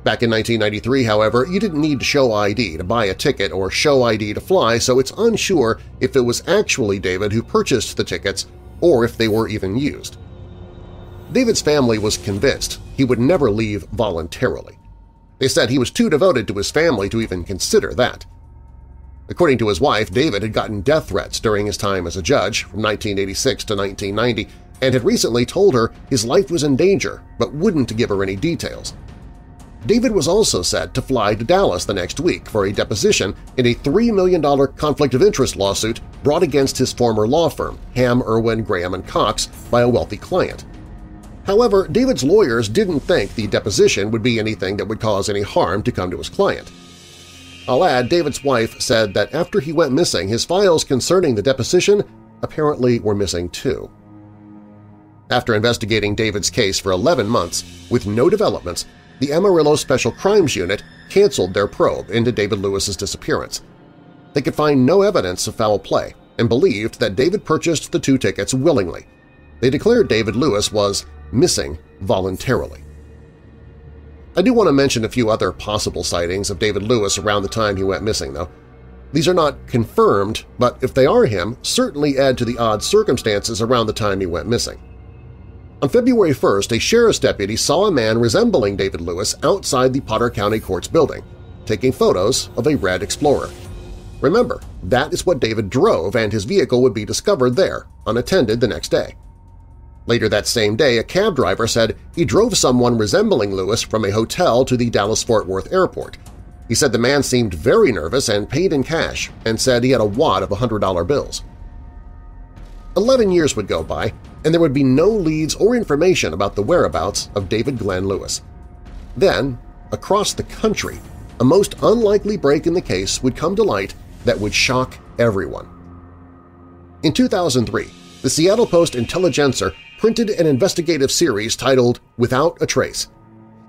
Back in 1993, however, you didn't need to show ID to buy a ticket or show ID to fly, so it's unsure if it was actually David who purchased the tickets or if they were even used. David's family was convinced he would never leave voluntarily. They said he was too devoted to his family to even consider that. According to his wife, David had gotten death threats during his time as a judge from 1986 to 1990 and had recently told her his life was in danger but wouldn't give her any details. David was also set to fly to Dallas the next week for a deposition in a $3 million conflict of interest lawsuit brought against his former law firm, Ham, Irwin, Graham & Cox, by a wealthy client. However, David's lawyers didn't think the deposition would be anything that would cause any harm to come to his client. I'll add, David's wife said that after he went missing, his files concerning the deposition apparently were missing too. After investigating David's case for 11 months with no developments, the Amarillo Special Crimes Unit canceled their probe into David Lewis's disappearance. They could find no evidence of foul play and believed that David purchased the two tickets willingly. They declared David Lewis was missing voluntarily. I do want to mention a few other possible sightings of David Lewis around the time he went missing, though. These are not confirmed, but if they are him, certainly add to the odd circumstances around the time he went missing. On February 1st, a sheriff's deputy saw a man resembling David Lewis outside the Potter County Court's building, taking photos of a red Explorer. Remember, that is what David drove, and his vehicle would be discovered there, unattended, the next day. Later that same day, a cab driver said he drove someone resembling Lewis from a hotel to the Dallas-Fort Worth airport. He said the man seemed very nervous and paid in cash, and said he had a wad of $100 bills. 11 years would go by, and there would be no leads or information about the whereabouts of David Glenn Lewis. Then, across the country, a most unlikely break in the case would come to light that would shock everyone. In 2003, the Seattle Post-Intelligencer printed an investigative series titled Without a Trace.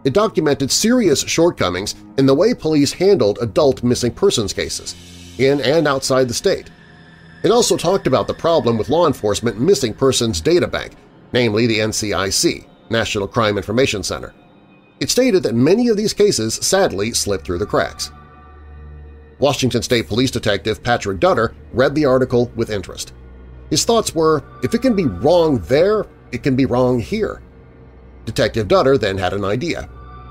It documented serious shortcomings in the way police handled adult missing persons cases, in and outside the state. It also talked about the problem with law enforcement missing persons data bank, namely the NCIC, National Crime Information Center. It stated that many of these cases sadly slipped through the cracks. Washington State Police Detective Patrick Dutter read the article with interest. His thoughts were, if it can be wrong there, it can be wrong here. Detective Dutter then had an idea.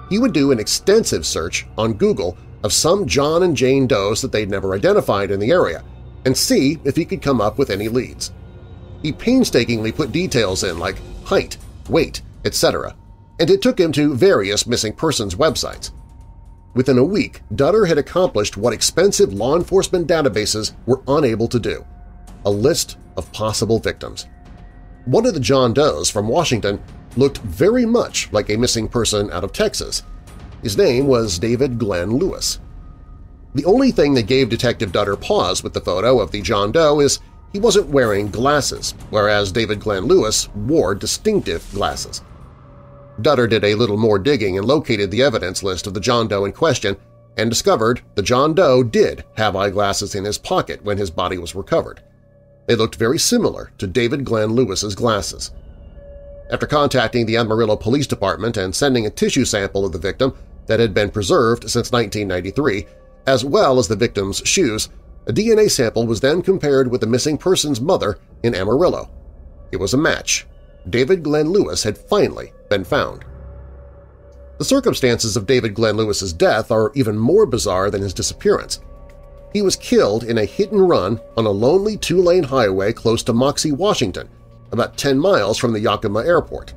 He would do an extensive search on Google of some John and Jane Does that they'd never identified in the area and see if he could come up with any leads. He painstakingly put details in like height, weight, etc., and it took him to various missing persons websites. Within a week, Dutter had accomplished what expensive law enforcement databases were unable to do – a list of possible victims. One of the John Does from Washington looked very much like a missing person out of Texas. His name was David Glenn Lewis. The only thing that gave Detective Dutter pause with the photo of the John Doe is he wasn't wearing glasses, whereas David Glenn Lewis wore distinctive glasses. Dutter did a little more digging and located the evidence list of the John Doe in question and discovered the John Doe did have eyeglasses in his pocket when his body was recovered. They looked very similar to David Glenn Lewis's glasses. After contacting the Amarillo Police Department and sending a tissue sample of the victim that had been preserved since 1993, as well as the victim's shoes, a DNA sample was then compared with the missing person's mother in Amarillo. It was a match. David Glenn Lewis had finally been found. The circumstances of David Glenn Lewis's death are even more bizarre than his disappearance. He was killed in a hit-and-run on a lonely two-lane highway close to Moxie, Washington, about 10 miles from the Yakima airport.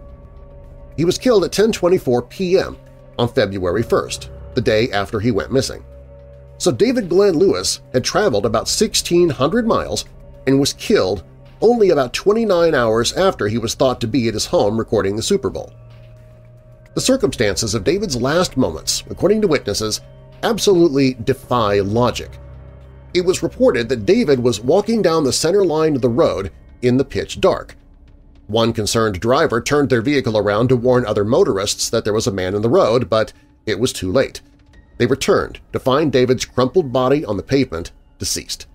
He was killed at 10:24 p.m. on February 1st, the day after he went missing. So David Glenn Lewis had traveled about 1,600 miles and was killed only about 29 hours after he was thought to be at his home recording the Super Bowl. The circumstances of David's last moments, according to witnesses, absolutely defy logic. It was reported that David was walking down the center line of the road in the pitch dark. One concerned driver turned their vehicle around to warn other motorists that there was a man in the road, but it was too late. They returned to find David's crumpled body on the pavement, deceased.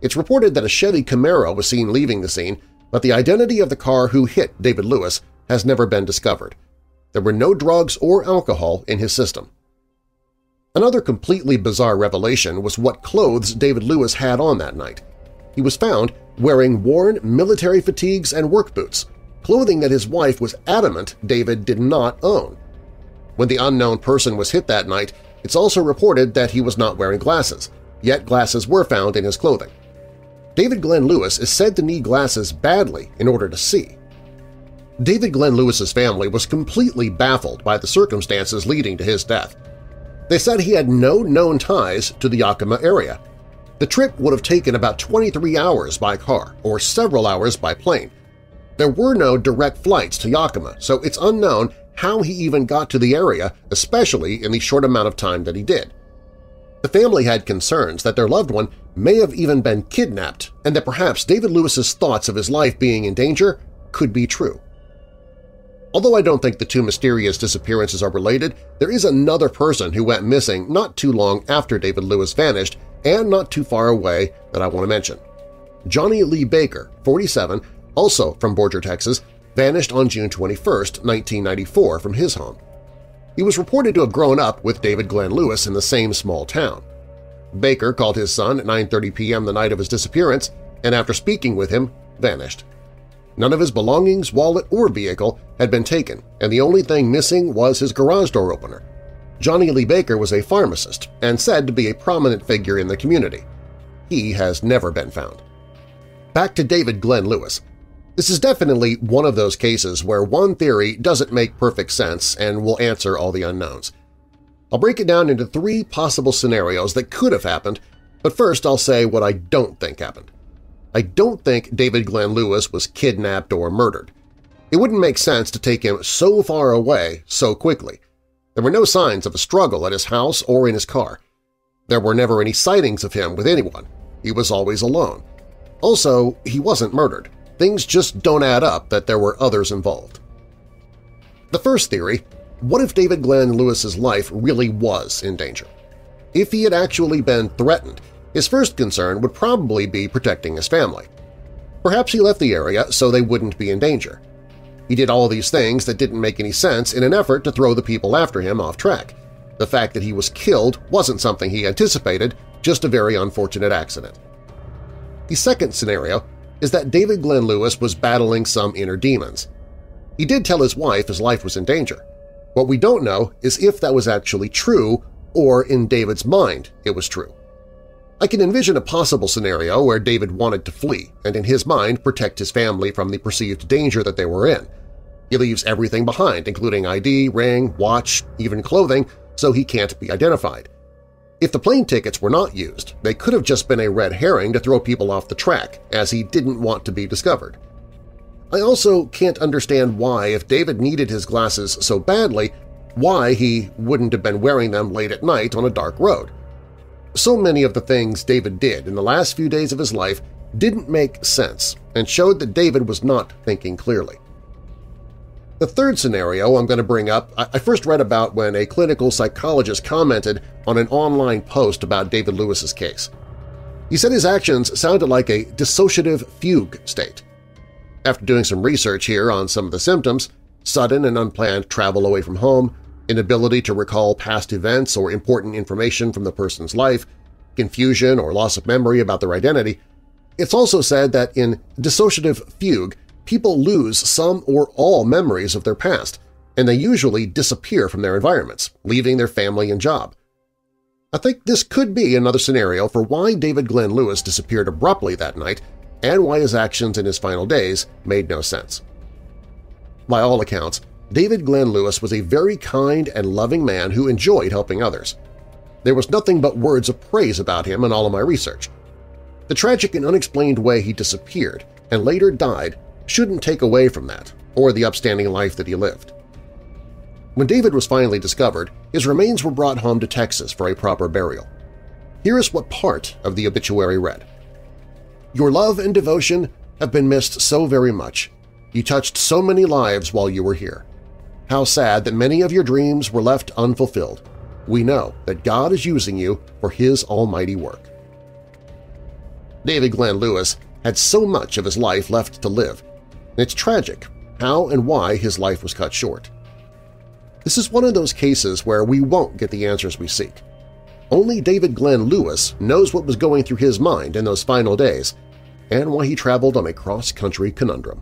It's reported that a Chevy Camaro was seen leaving the scene, but the identity of the car who hit David Lewis has never been discovered. There were no drugs or alcohol in his system. Another completely bizarre revelation was what clothes David Lewis had on that night. He was found wearing worn military fatigues and work boots, clothing that his wife was adamant David did not own. When the unknown person was hit that night, it's also reported that he was not wearing glasses, yet glasses were found in his clothing. David Glenn Lewis is said to need glasses badly in order to see. David Glenn Lewis's family was completely baffled by the circumstances leading to his death. They said he had no known ties to the Yakima area. The trip would have taken about 23 hours by car or several hours by plane. There were no direct flights to Yakima, so it's unknown how he even got to the area, especially in the short amount of time that he did. The family had concerns that their loved one may have even been kidnapped and that perhaps David Lewis's thoughts of his life being in danger could be true. Although I don't think the two mysterious disappearances are related, there is another person who went missing not too long after David Lewis vanished and not too far away that I want to mention. Johnny Lee Baker, 47, also from Borger, Texas, vanished on June 21, 1994 from his home. He was reported to have grown up with David Glenn Lewis in the same small town. Baker called his son at 9:30 p.m. the night of his disappearance and, after speaking with him, vanished. None of his belongings, wallet, or vehicle had been taken, and the only thing missing was his garage door opener. Johnny Lee Baker was a pharmacist and said to be a prominent figure in the community. He has never been found. Back to David Glenn Lewis. This is definitely one of those cases where one theory doesn't make perfect sense and will answer all the unknowns. I'll break it down into three possible scenarios that could have happened, but first I'll say what I don't think happened. I don't think David Glenn Lewis was kidnapped or murdered. It wouldn't make sense to take him so far away so quickly. There were no signs of a struggle at his house or in his car. There were never any sightings of him with anyone. He was always alone. Also, he wasn't murdered. Things just don't add up that there were others involved. The first theory, what if David Glenn Lewis's life really was in danger? If he had actually been threatened, his first concern would probably be protecting his family. Perhaps he left the area so they wouldn't be in danger. He did all these things that didn't make any sense in an effort to throw the people after him off track. The fact that he was killed wasn't something he anticipated, just a very unfortunate accident. The second scenario is that David Glenn Lewis was battling some inner demons. He did tell his wife his life was in danger. What we don't know is if that was actually true or in David's mind it was true. I can envision a possible scenario where David wanted to flee and in his mind protect his family from the perceived danger that they were in. He leaves everything behind, including ID, ring, watch, even clothing, so he can't be identified. If the plane tickets were not used, they could have just been a red herring to throw people off the track, as he didn't want to be discovered. I also can't understand why, if David needed his glasses so badly, why he wouldn't have been wearing them late at night on a dark road. So many of the things David did in the last few days of his life didn't make sense and showed that David was not thinking clearly. The third scenario I'm going to bring up I first read about when a clinical psychologist commented on an online post about David Lewis's case. He said his actions sounded like a dissociative fugue state. After doing some research here on some of the symptoms, sudden and unplanned travel away from home, inability to recall past events or important information from the person's life, confusion or loss of memory about their identity, it's also said that in dissociative fugue, people lose some or all memories of their past, and they usually disappear from their environments, leaving their family and job. I think this could be another scenario for why David Glenn Lewis disappeared abruptly that night and why his actions in his final days made no sense. By all accounts, David Glenn Lewis was a very kind and loving man who enjoyed helping others. There was nothing but words of praise about him in all of my research. The tragic and unexplained way he disappeared and later died shouldn't take away from that or the upstanding life that he lived. When David was finally discovered, his remains were brought home to Texas for a proper burial. Here is what part of the obituary read. "Your love and devotion have been missed so very much. You touched so many lives while you were here. How sad that many of your dreams were left unfulfilled. We know that God is using you for His almighty work." David Glenn Lewis had so much of his life left to live, and it's tragic how and why his life was cut short. This is one of those cases where we won't get the answers we seek. Only David Glenn Lewis knows what was going through his mind in those final days and why he traveled on a cross-country conundrum.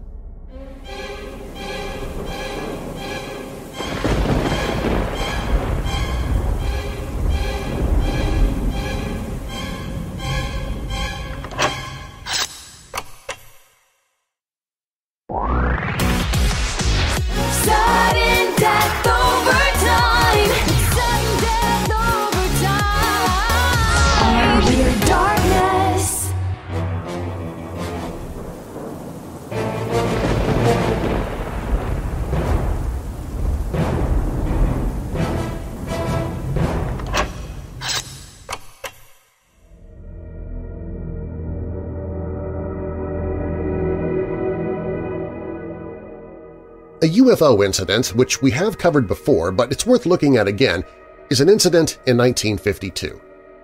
A UFO incident, which we have covered before but it's worth looking at again, is an incident in 1952.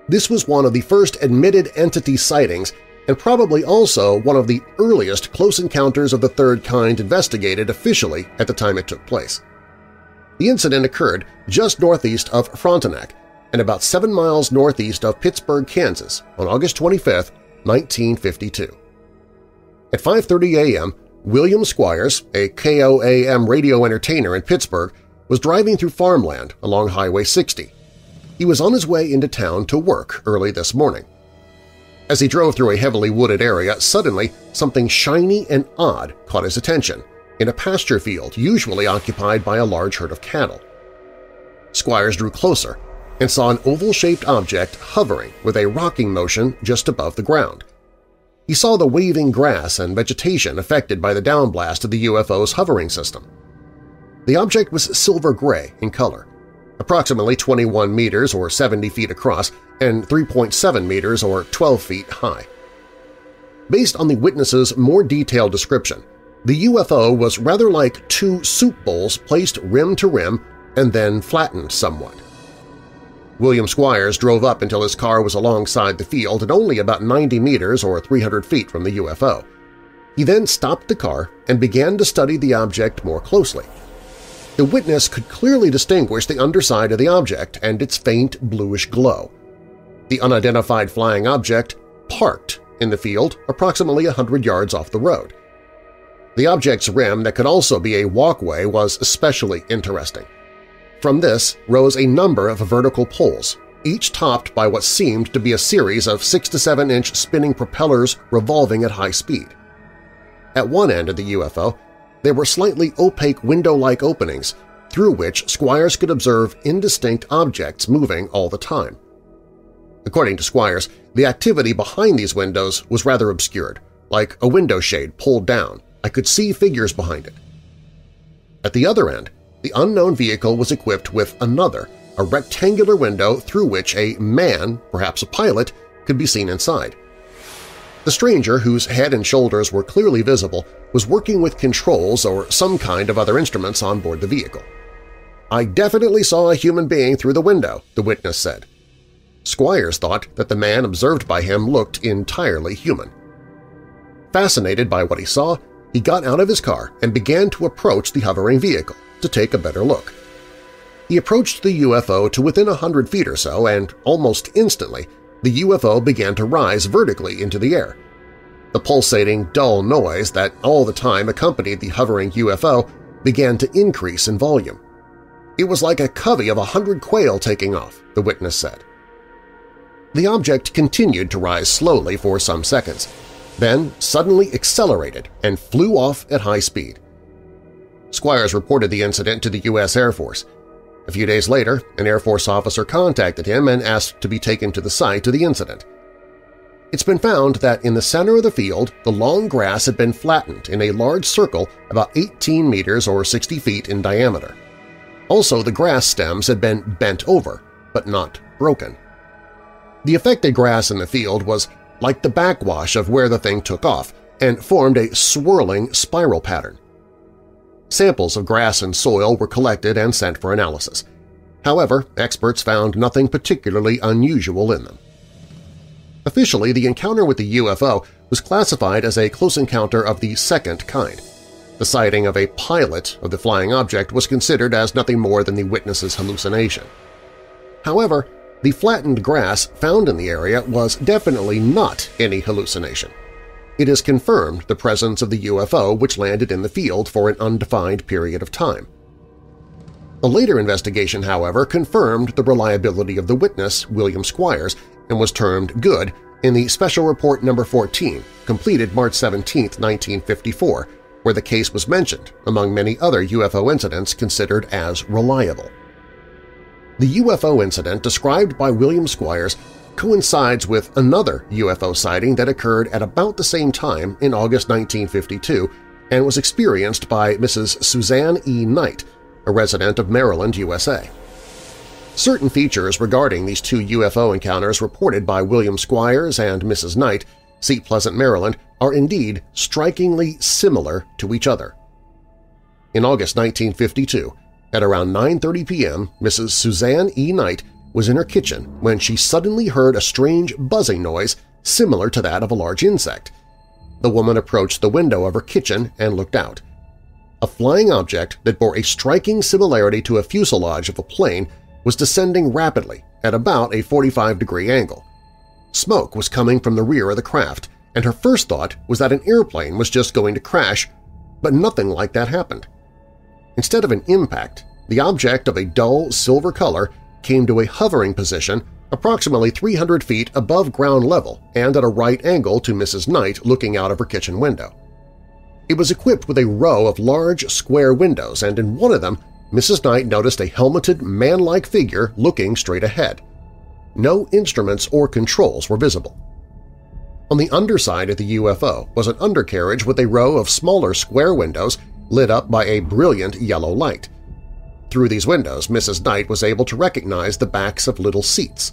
This was one of the first admitted entity sightings and probably also one of the earliest close encounters of the third kind investigated officially at the time it took place. The incident occurred just northeast of Frontenac and about 7 miles northeast of Pittsburgh, Kansas on August 25, 1952. At 5:30 a.m., William Squires, a KOAM radio entertainer in Pittsburgh, was driving through farmland along Highway 60. He was on his way into town to work early this morning. As he drove through a heavily wooded area, suddenly something shiny and odd caught his attention in a pasture field usually occupied by a large herd of cattle. Squires drew closer and saw an oval-shaped object hovering with a rocking motion just above the ground. He saw the waving grass and vegetation affected by the downblast of the UFO's hovering system. The object was silver-gray in color, approximately 21 meters or 70 feet across and 3.7 meters or 12 feet high. Based on the witness's more detailed description, the UFO was rather like two soup bowls placed rim to rim and then flattened somewhat. William Squires drove up until his car was alongside the field and only about 90 meters or 300 feet from the UFO. He then stopped the car and began to study the object more closely. The witness could clearly distinguish the underside of the object and its faint bluish glow. The unidentified flying object parked in the field approximately 100 yards off the road. The object's rim that could also be a walkway was especially interesting. From this rose a number of vertical poles, each topped by what seemed to be a series of 6- to 7-inch spinning propellers revolving at high speed. At one end of the UFO, there were slightly opaque window-like openings through which Squires could observe indistinct objects moving all the time. According to Squires, the activity behind these windows was rather obscured, like a window shade pulled down. I could see figures behind it. At the other end, the unknown vehicle was equipped with another, a rectangular window through which a man, perhaps a pilot, could be seen inside. The stranger, whose head and shoulders were clearly visible, was working with controls or some kind of other instruments on board the vehicle. "I definitely saw a human being through the window," the witness said. Squires thought that the man observed by him looked entirely human. Fascinated by what he saw, he got out of his car and began to approach the hovering vehicle to take a better look. He approached the UFO to within 100 feet or so, and almost instantly the UFO began to rise vertically into the air. The pulsating, dull noise that all the time accompanied the hovering UFO began to increase in volume. "It was like a covey of 100 quail taking off," the witness said. The object continued to rise slowly for some seconds, then suddenly accelerated and flew off at high speed. Squires reported the incident to the U.S. Air Force. A few days later, an Air Force officer contacted him and asked to be taken to the site of the incident. It's been found that in the center of the field, the long grass had been flattened in a large circle about 18 meters or 60 feet in diameter. Also, the grass stems had been bent over, but not broken. The affected grass in the field was like the backwash of where the thing took off and formed a swirling spiral pattern. Samples of grass and soil were collected and sent for analysis. However, experts found nothing particularly unusual in them. Officially, the encounter with the UFO was classified as a close encounter of the second kind. The sighting of a pilot of the flying object was considered as nothing more than the witness's hallucination. However, the flattened grass found in the area was definitely not any hallucination. It is confirmed the presence of the UFO which landed in the field for an undefined period of time. A later investigation, however, confirmed the reliability of the witness, William Squires, and was termed good in the Special Report No. 14, completed March 17, 1954, where the case was mentioned, among many other UFO incidents considered as reliable. The UFO incident described by William Squires coincides with another UFO sighting that occurred at about the same time in August 1952 and was experienced by Mrs. Suzanne E. Knight, a resident of Maryland, USA. Certain features regarding these two UFO encounters reported by William Squires and Mrs. Knight, see Pleasant, Maryland, are indeed strikingly similar to each other. In August 1952, at around 9:30 p.m., Mrs. Suzanne E. Knight was in her kitchen when she suddenly heard a strange buzzing noise similar to that of a large insect. The woman approached the window of her kitchen and looked out. A flying object that bore a striking similarity to a fuselage of a plane was descending rapidly at about a 45-degree angle. Smoke was coming from the rear of the craft, and her first thought was that an airplane was just going to crash, but nothing like that happened. Instead of an impact, the object of a dull silver color came to a hovering position approximately 300 feet above ground level and at a right angle to Mrs. Knight looking out of her kitchen window. It was equipped with a row of large square windows, and in one of them, Mrs. Knight noticed a helmeted, man-like figure looking straight ahead. No instruments or controls were visible. On the underside of the UFO was an undercarriage with a row of smaller square windows lit up by a brilliant yellow light. Through these windows, Mrs. Knight was able to recognize the backs of little seats.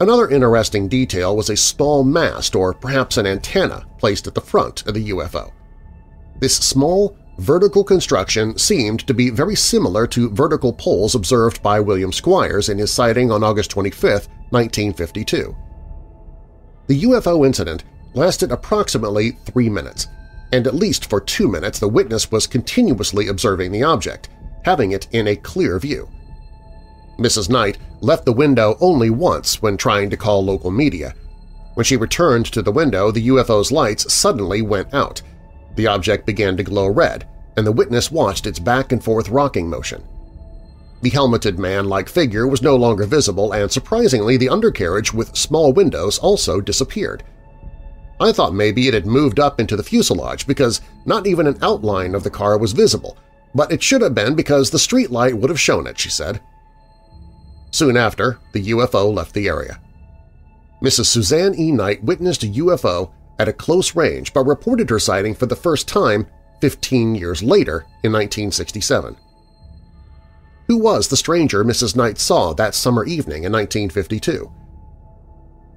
Another interesting detail was a small mast or perhaps an antenna placed at the front of the UFO. This small, vertical construction seemed to be very similar to vertical poles observed by William Squires in his sighting on August 25, 1952. The UFO incident lasted approximately 3 minutes, and at least for 2 minutes the witness was continuously observing the object, having it in a clear view. Mrs. Knight left the window only once when trying to call local media. When she returned to the window, the UFO's lights suddenly went out. The object began to glow red, and the witness watched its back-and-forth rocking motion. The helmeted man-like figure was no longer visible, and surprisingly, the undercarriage with small windows also disappeared. I thought maybe it had moved up into the fuselage because not even an outline of the car was visible, but it should have been because the street light would have shown it, she said. Soon after, the UFO left the area. Mrs. Suzanne E. Knight witnessed a UFO at a close range but reported her sighting for the first time 15 years later in 1967. Who was the stranger Mrs. Knight saw that summer evening in 1952?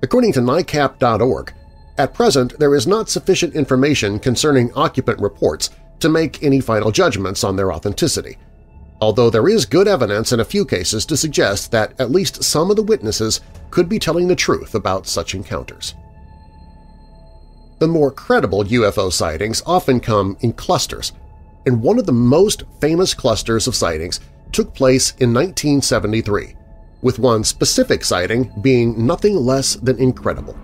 According to NICAP.org, at present there is not sufficient information concerning occupant reports to make any final judgments on their authenticity, although there is good evidence in a few cases to suggest that at least some of the witnesses could be telling the truth about such encounters. The more credible UFO sightings often come in clusters, and one of the most famous clusters of sightings took place in 1973, with one specific sighting being nothing less than incredible.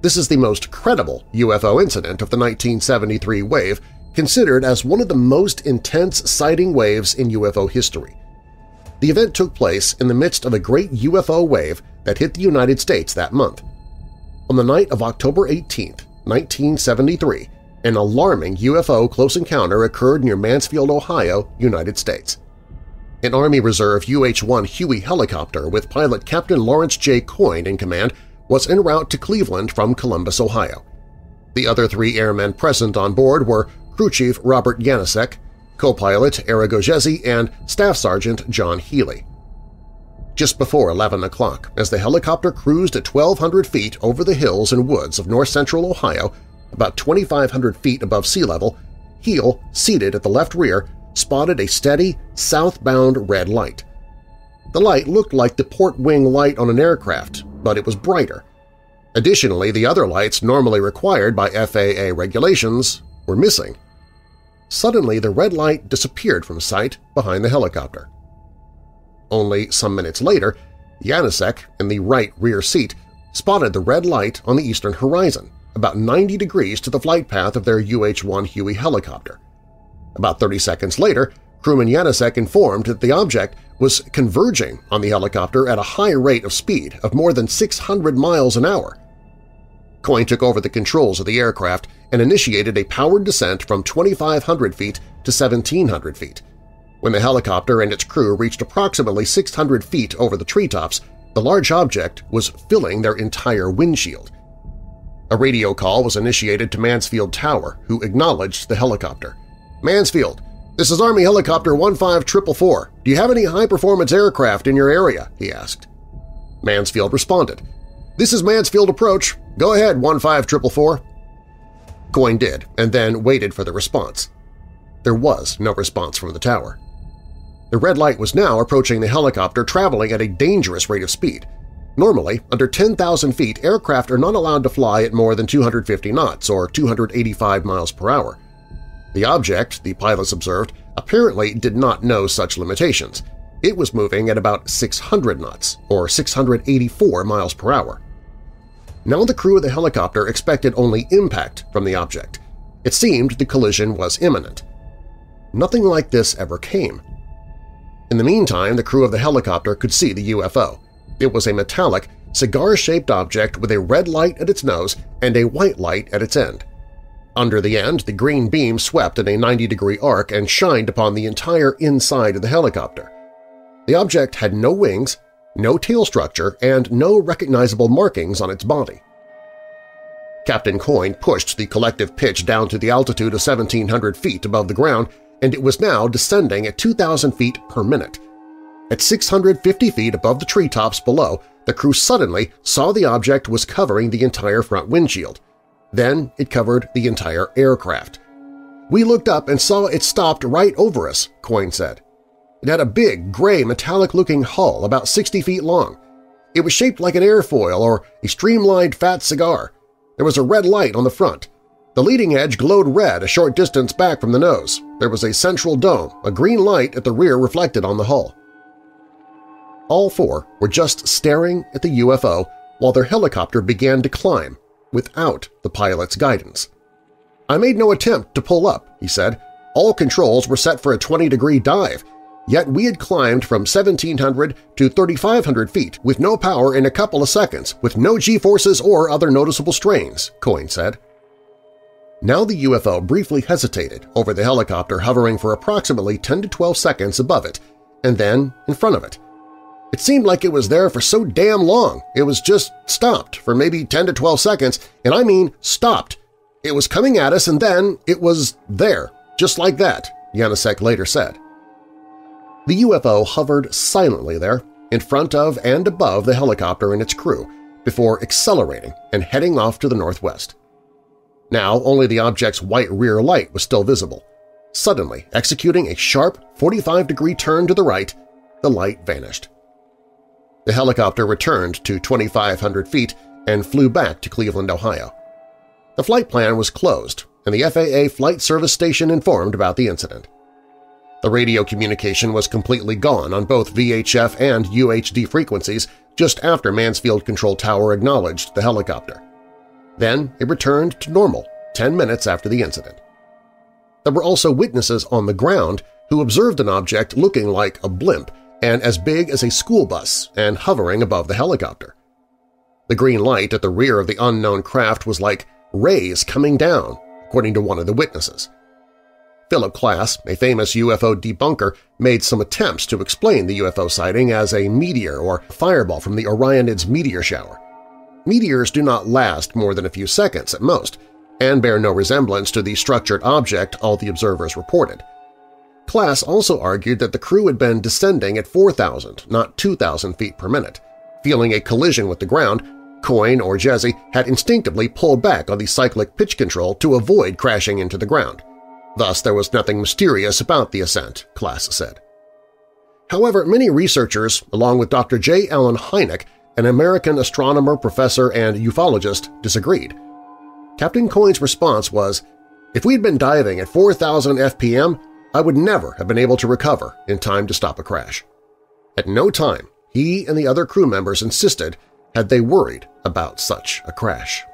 This is the most credible UFO incident of the 1973 wave, considered as one of the most intense sighting waves in UFO history. The event took place in the midst of a great UFO wave that hit the United States that month. On the night of October 18, 1973, an alarming UFO close encounter occurred near Mansfield, Ohio, United States. An Army Reserve UH-1 Huey helicopter with pilot Captain Lawrence J. Coyne in command was en route to Cleveland from Columbus, Ohio. The other three airmen present on board were Crew Chief Robert Yanisek, co-pilot Era Gojezi, and Staff Sergeant John Healy. Just before 11 o'clock, as the helicopter cruised at 1,200 feet over the hills and woods of north-central Ohio, about 2,500 feet above sea level, Healy, seated at the left rear, spotted a steady, southbound red light. The light looked like the port wing light on an aircraft, but it was brighter. Additionally, the other lights normally required by FAA regulations were missing. Suddenly, the red light disappeared from sight behind the helicopter. Only some minutes later, Yanisek, in the right rear seat, spotted the red light on the eastern horizon, about 90 degrees to the flight path of their UH-1 Huey helicopter. About 30 seconds later, crewman Yanisek informed that the object was converging on the helicopter at a high rate of speed of more than 600 miles an hour. Coyne took over the controls of the aircraft and initiated a powered descent from 2,500 feet to 1,700 feet. When the helicopter and its crew reached approximately 600 feet over the treetops, the large object was filling their entire windshield. A radio call was initiated to Mansfield Tower, who acknowledged the helicopter. "Mansfield, this is Army Helicopter 15444. Do you have any high-performance aircraft in your area?" he asked. Mansfield responded, "This is Mansfield Approach. Go ahead, 15444. Coyne did, and then waited for the response. There was no response from the tower. The red light was now approaching the helicopter, traveling at a dangerous rate of speed. Normally, under 10,000 feet, aircraft are not allowed to fly at more than 250 knots or 285 miles per hour. The object, the pilots observed, apparently did not know such limitations. It was moving at about 600 knots or 684 miles per hour. Now the crew of the helicopter expected only impact from the object. It seemed the collision was imminent. Nothing like this ever came. In the meantime, the crew of the helicopter could see the UFO. It was a metallic, cigar-shaped object with a red light at its nose and a white light at its end. Under the end, the green beam swept in a 90-degree arc and shined upon the entire inside of the helicopter. The object had no wings, no tail structure, and no recognizable markings on its body. Captain Coyne pushed the collective pitch down to the altitude of 1,700 feet above the ground, and it was now descending at 2,000 feet per minute. At 650 feet above the treetops below, the crew suddenly saw the object was covering the entire front windshield. Then it covered the entire aircraft. "We looked up and saw it stopped right over us," Coyne said. It had a big, gray, metallic-looking hull about 60 feet long. It was shaped like an airfoil or a streamlined fat cigar. There was a red light on the front. The leading edge glowed red a short distance back from the nose. There was a central dome, a green light at the rear reflected on the hull. All four were just staring at the UFO while their helicopter began to climb without the pilot's guidance. "I made no attempt to pull up," he said. "All controls were set for a 20-degree dive. Yet we had climbed from 1,700 to 3,500 feet with no power in a couple of seconds, with no G-forces or other noticeable strains," Coyne said. Now the UFO briefly hesitated over the helicopter, hovering for approximately 10 to 12 seconds above it, and then in front of it. "It seemed like it was there for so damn long, it was just stopped for maybe 10 to 12 seconds, and I mean stopped. It was coming at us and then it was there, just like that," Janacek later said. The UFO hovered silently there, in front of and above the helicopter and its crew, before accelerating and heading off to the northwest. Now only the object's white rear light was still visible. Suddenly, executing a sharp 45-degree turn to the right, the light vanished. The helicopter returned to 2,500 feet and flew back to Cleveland, Ohio. The flight plan was closed, and the FAA Flight Service Station informed about the incident. The radio communication was completely gone on both VHF and UHD frequencies just after Mansfield Control Tower acknowledged the helicopter. Then it returned to normal 10 minutes after the incident. There were also witnesses on the ground who observed an object looking like a blimp and as big as a school bus and hovering above the helicopter. The green light at the rear of the unknown craft was like rays coming down, according to one of the witnesses. Philip Klass, a famous UFO debunker, made some attempts to explain the UFO sighting as a meteor or fireball from the Orionids' meteor shower. Meteors do not last more than a few seconds at most, and bear no resemblance to the structured object all the observers reported. Klass also argued that the crew had been descending at 4,000, not 2,000 feet per minute. Feeling a collision with the ground, Coyne or Jesse had instinctively pulled back on the cyclic pitch control to avoid crashing into the ground. Thus, there was nothing mysterious about the ascent, Klass said. However, many researchers, along with Dr. J. Allen Hynek, an American astronomer, professor, and ufologist, disagreed. Captain Coyne's response was, "If we'd been diving at 4,000 FPM, I would never have been able to recover in time to stop a crash." At no time, he and the other crew members insisted had they worried about such a crash.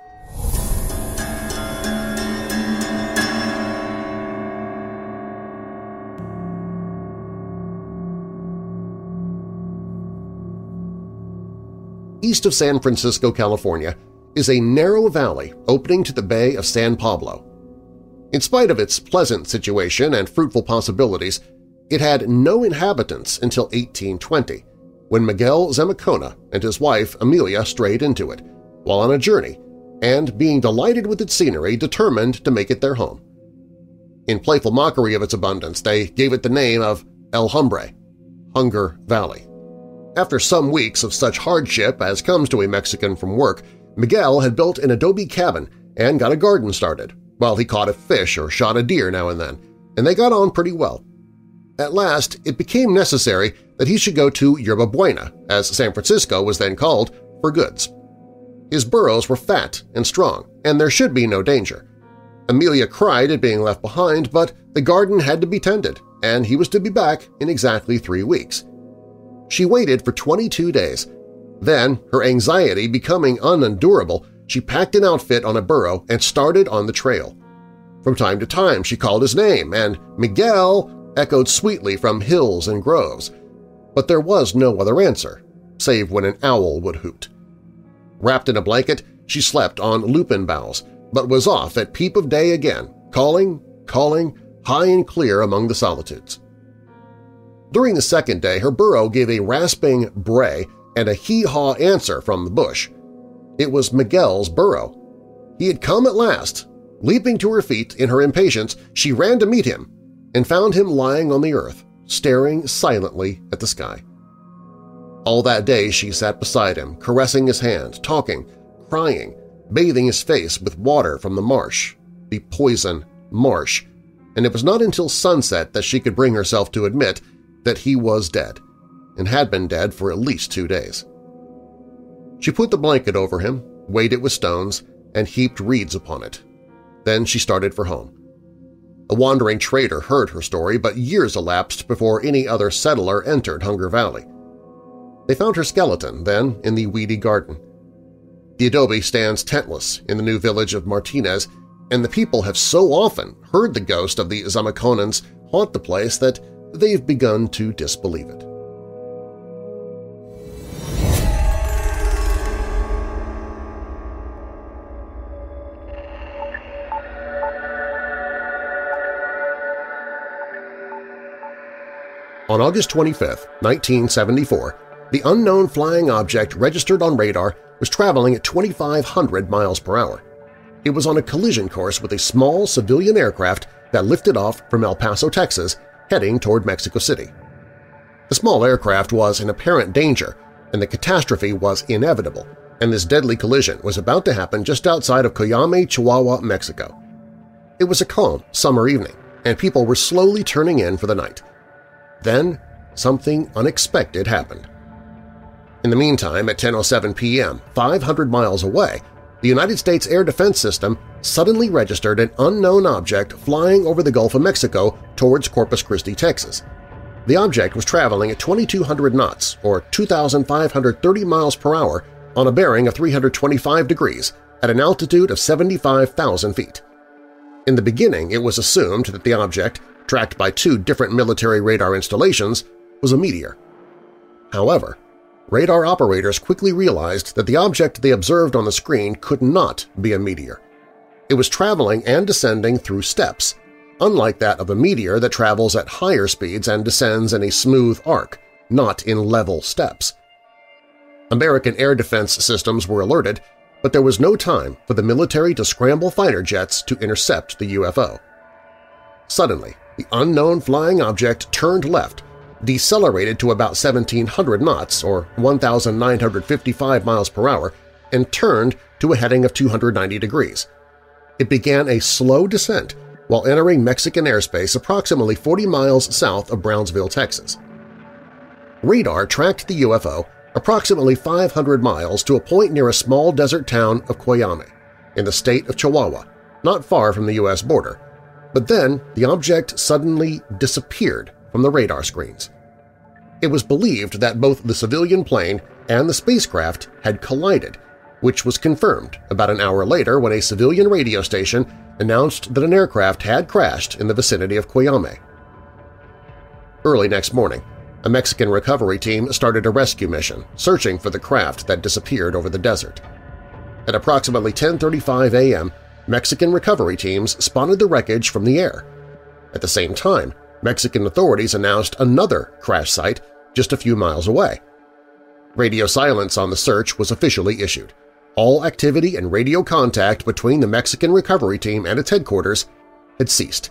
East of San Francisco, California, is a narrow valley opening to the Bay of San Pablo. In spite of its pleasant situation and fruitful possibilities, it had no inhabitants until 1820, when Miguel Zamacona and his wife Amelia strayed into it, while on a journey, and being delighted with its scenery, determined to make it their home. In playful mockery of its abundance, they gave it the name of El Hombre, Hunger Valley. After some weeks of such hardship as comes to a Mexican from work, Miguel had built an adobe cabin and got a garden started, while he caught a fish or shot a deer now and then, and they got on pretty well. At last, it became necessary that he should go to Yerba Buena, as San Francisco was then called, for goods. His burros were fat and strong, and there should be no danger. Amelia cried at being left behind, but the garden had to be tended, and he was to be back in exactly 3 weeks. She waited for 22 days. Then, her anxiety becoming unendurable, she packed an outfit on a burro and started on the trail. From time to time she called his name, and Miguel echoed sweetly from hills and groves. But there was no other answer, save when an owl would hoot. Wrapped in a blanket, she slept on lupin boughs, but was off at peep of day again, calling, calling, high and clear among the solitudes. During the second day, her burro gave a rasping bray and a hee-haw answer from the bush. It was Miguel's burro. He had come at last. Leaping to her feet in her impatience, she ran to meet him and found him lying on the earth, staring silently at the sky. All that day she sat beside him, caressing his hand, talking, crying, bathing his face with water from the marsh, the poison marsh, and it was not until sunset that she could bring herself to admit that he was dead, and had been dead for at least 2 days. She put the blanket over him, weighed it with stones, and heaped reeds upon it. Then she started for home. A wandering trader heard her story, but years elapsed before any other settler entered Hunger Valley. They found her skeleton, then, in the weedy garden. The adobe stands tentless in the new village of Martinez, and the people have so often heard the ghost of the Zamaconans haunt the place that they've begun to disbelieve it. On August 25, 1974, the unknown flying object registered on radar was traveling at 2,500 miles per hour. It was on a collision course with a small civilian aircraft that lifted off from El Paso, Texas, heading toward Mexico City. The small aircraft was in apparent danger, and the catastrophe was inevitable, and this deadly collision was about to happen just outside of Coyame, Chihuahua, Mexico. It was a calm summer evening, and people were slowly turning in for the night. Then something unexpected happened. In the meantime, at 10:07 p.m., 500 miles away, the United States Air Defense System suddenly registered an unknown object flying over the Gulf of Mexico towards Corpus Christi, Texas. The object was traveling at 2,200 knots, or 2,530 miles per hour, on a bearing of 325 degrees at an altitude of 75,000 feet. In the beginning, it was assumed that the object, tracked by 2 different military radar installations, was a meteor. However, radar operators quickly realized that the object they observed on the screen could not be a meteor. It was traveling and descending through steps, unlike that of a meteor that travels at higher speeds and descends in a smooth arc, not in level steps. American air defense systems were alerted, but there was no time for the military to scramble fighter jets to intercept the UFO. Suddenly, the unknown flying object turned left, decelerated to about 1,700 knots or 1,955 miles per hour, and turned to a heading of 290 degrees. It began a slow descent while entering Mexican airspace approximately 40 miles south of Brownsville, Texas. Radar tracked the UFO approximately 500 miles to a point near a small desert town of Coyame, in the state of Chihuahua, not far from the U.S. border, but then the object suddenly disappeared from the radar screens. It was believed that both the civilian plane and the spacecraft had collided, which was confirmed about an hour later when a civilian radio station announced that an aircraft had crashed in the vicinity of Coyame. Early next morning, a Mexican recovery team started a rescue mission, searching for the craft that disappeared over the desert. At approximately 10:35 a.m., Mexican recovery teams spotted the wreckage from the air. At the same time, Mexican authorities announced another crash site just a few miles away. Radio silence on the search was officially issued. All activity and radio contact between the Mexican recovery team and its headquarters had ceased.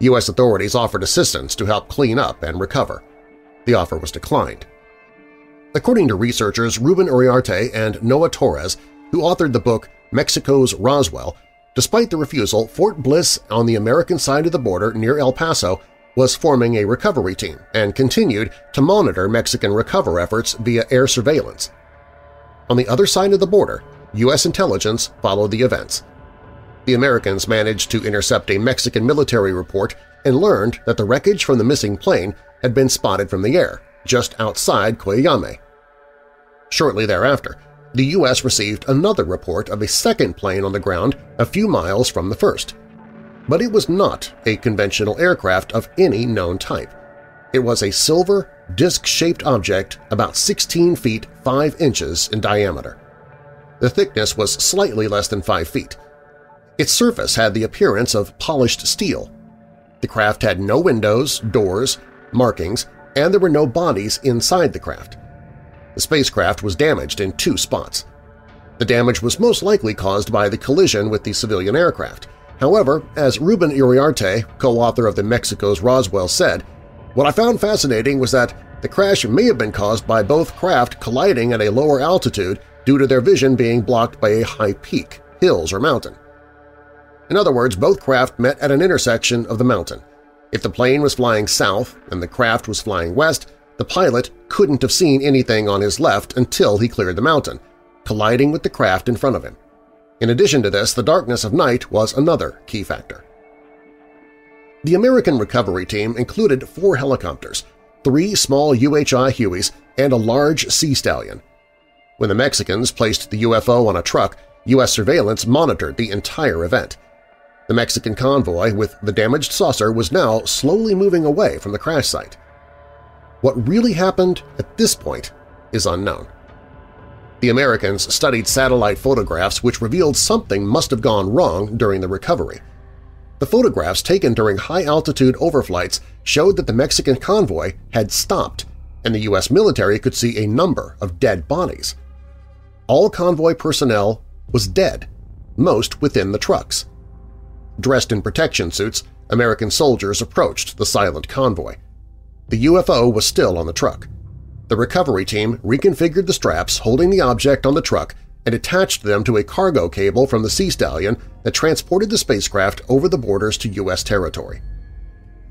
U.S. authorities offered assistance to help clean up and recover. The offer was declined. According to researchers Ruben Uriarte and Noah Torres, who authored the book Mexico's Roswell, Despite the refusal, Fort Bliss on the American side of the border near El Paso was forming a recovery team and continued to monitor Mexican recovery efforts via air surveillance. On the other side of the border, U.S. intelligence followed the events. The Americans managed to intercept a Mexican military report and learned that the wreckage from the missing plane had been spotted from the air, just outside Coyame. Shortly thereafter, the U.S. received another report of a second plane on the ground a few miles from the first. But it was not a conventional aircraft of any known type. It was a silver, disc-shaped object about 16 feet 5 inches in diameter. The thickness was slightly less than 5 feet. Its surface had the appearance of polished steel. The craft had no windows, doors, markings, and there were no bodies inside the craft. The spacecraft was damaged in 2 spots. The damage was most likely caused by the collision with the civilian aircraft. However, as Ruben Iriarte, co-author of the Mexico's Roswell, said, "What I found fascinating was that the crash may have been caused by both craft colliding at a lower altitude due to their vision being blocked by a high peak, hills, or mountain." In other words, both craft met at an intersection of the mountain. If the plane was flying south and the craft was flying west, the pilot couldn't have seen anything on his left until he cleared the mountain, colliding with the craft in front of him. In addition to this, the darkness of night was another key factor. The American recovery team included 4 helicopters, 3 small UHI Hueys, and a large Sea Stallion. When the Mexicans placed the UFO on a truck, U.S. surveillance monitored the entire event. The Mexican convoy with the damaged saucer was now slowly moving away from the crash site. What really happened at this point is unknown. The Americans studied satellite photographs which revealed something must have gone wrong during the recovery. The photographs taken during high-altitude overflights showed that the Mexican convoy had stopped and the U.S. military could see a number of dead bodies. All convoy personnel was dead, most within the trucks. Dressed in protection suits, American soldiers approached the silent convoy. The UFO was still on the truck. The recovery team reconfigured the straps holding the object on the truck and attached them to a cargo cable from the Sea Stallion that transported the spacecraft over the borders to U.S. territory.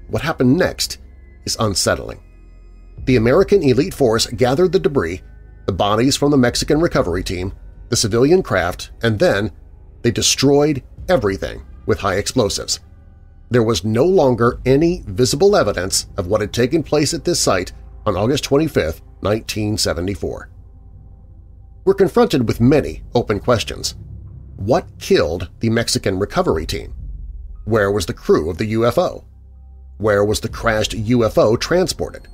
What happened next is unsettling. The American elite force gathered the debris, the bodies from the Mexican recovery team, the civilian craft, and then they destroyed everything with high explosives. There was no longer any visible evidence of what had taken place at this site on August 25, 1974. We're confronted with many open questions. What killed the Mexican recovery team? Where was the crew of the UFO? Where was the crashed UFO transported?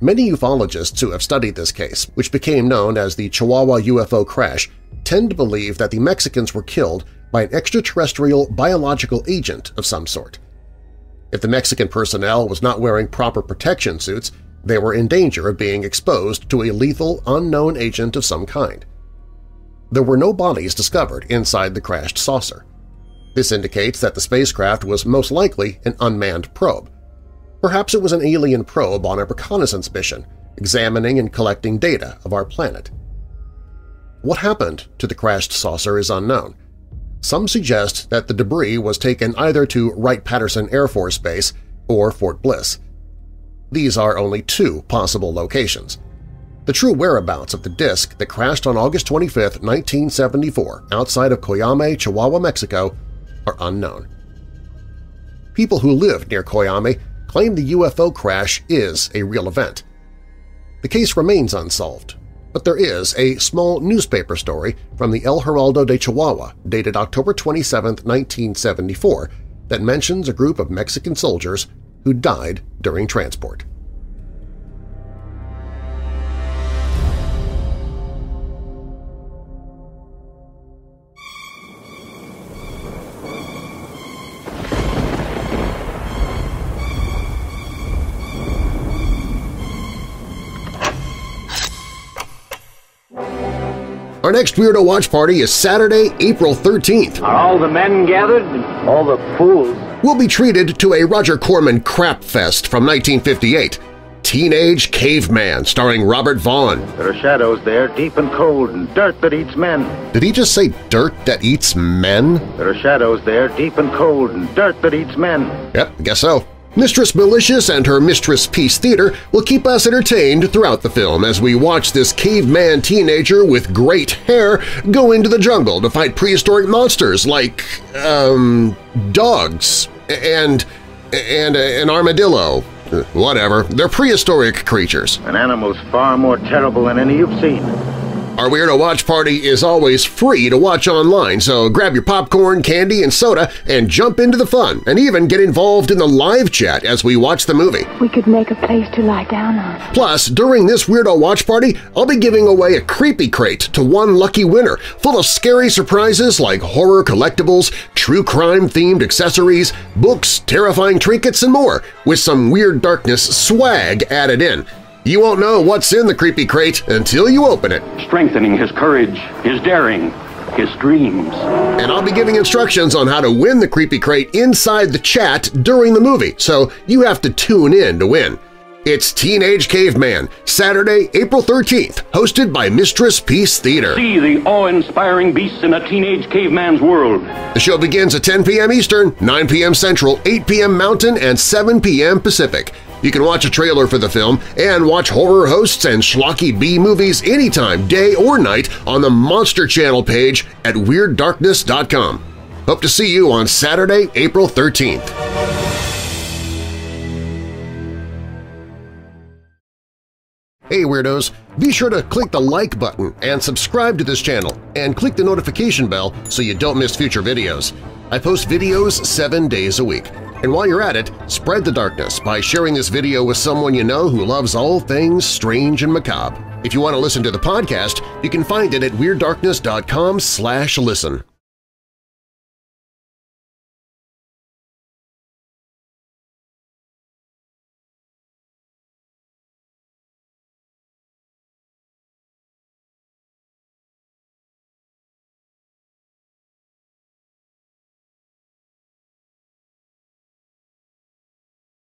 Many ufologists who have studied this case, which became known as the Chihuahua UFO crash, tend to believe that the Mexicans were killed by an extraterrestrial biological agent of some sort. If the Mexican personnel was not wearing proper protection suits, they were in danger of being exposed to a lethal, unknown agent of some kind. There were no bodies discovered inside the crashed saucer. This indicates that the spacecraft was most likely an unmanned probe. Perhaps it was an alien probe on a reconnaissance mission, examining and collecting data of our planet. What happened to the crashed saucer is unknown. Some suggest that the debris was taken either to Wright-Patterson Air Force Base or Fort Bliss. These are only 2 possible locations. The true whereabouts of the disc that crashed on August 25, 1974 outside of Coyame, Chihuahua, Mexico are unknown. People who live near Coyame claim the UFO crash is a real event. The case remains unsolved, but there is a small newspaper story from the El Heraldo de Chihuahua dated October 27, 1974, that mentions a group of Mexican soldiers who died during transport. Our next Weirdo Watch Party is Saturday, April 13th. Are all the men gathered? All the fools. We'll be treated to a Roger Corman crap fest from 1958. Teenage Caveman, starring Robert Vaughn. There are shadows there, deep and cold, and dirt that eats men. Did he just say dirt that eats men? There are shadows there, deep and cold, and dirt that eats men. Yep, I guess so. Mistress Malicious and her Mistress Peace Theater will keep us entertained throughout the film as we watch this caveman teenager with great hair go into the jungle to fight prehistoric monsters like, dogs and an armadillo. Whatever. They're prehistoric creatures. An animal's far more terrible than any you've seen. Our Weirdo Watch Party is always free to watch online, so grab your popcorn, candy, and soda and jump into the fun, and even get involved in the live chat as we watch the movie. We could make a place to lie down on. Plus, during this Weirdo Watch Party, I'll be giving away a Creepy Crate to one lucky winner, full of scary surprises like horror collectibles, true crime-themed accessories, books, terrifying trinkets, and more, with some Weird Darkness swag added in. You won't know what's in the Creepy Crate until you open it. Strengthening his courage, his daring, his dreams. And I'll be giving instructions on how to win the Creepy Crate inside the chat during the movie, so you have to tune in to win. It's Teenage Caveman, Saturday, April 13th, hosted by Mistress Peace Theater. See the awe-inspiring beasts in a teenage caveman's world. The show begins at 10 p.m. Eastern, 9 p.m. Central, 8 p.m. Mountain, and 7 p.m. Pacific. You can watch a trailer for the film and watch horror hosts and schlocky B-movies anytime, day or night, on the Monster Channel page at WeirdDarkness.com. Hope to see you on Saturday, April 13th. Hey Weirdos! Be sure to click the like button and subscribe to this channel, and click the notification bell so you don't miss future videos. I post videos 7 days a week. And while you're at it, spread the darkness by sharing this video with someone you know who loves all things strange and macabre. If you want to listen to the podcast, you can find it at WeirdDarkness.com/listen.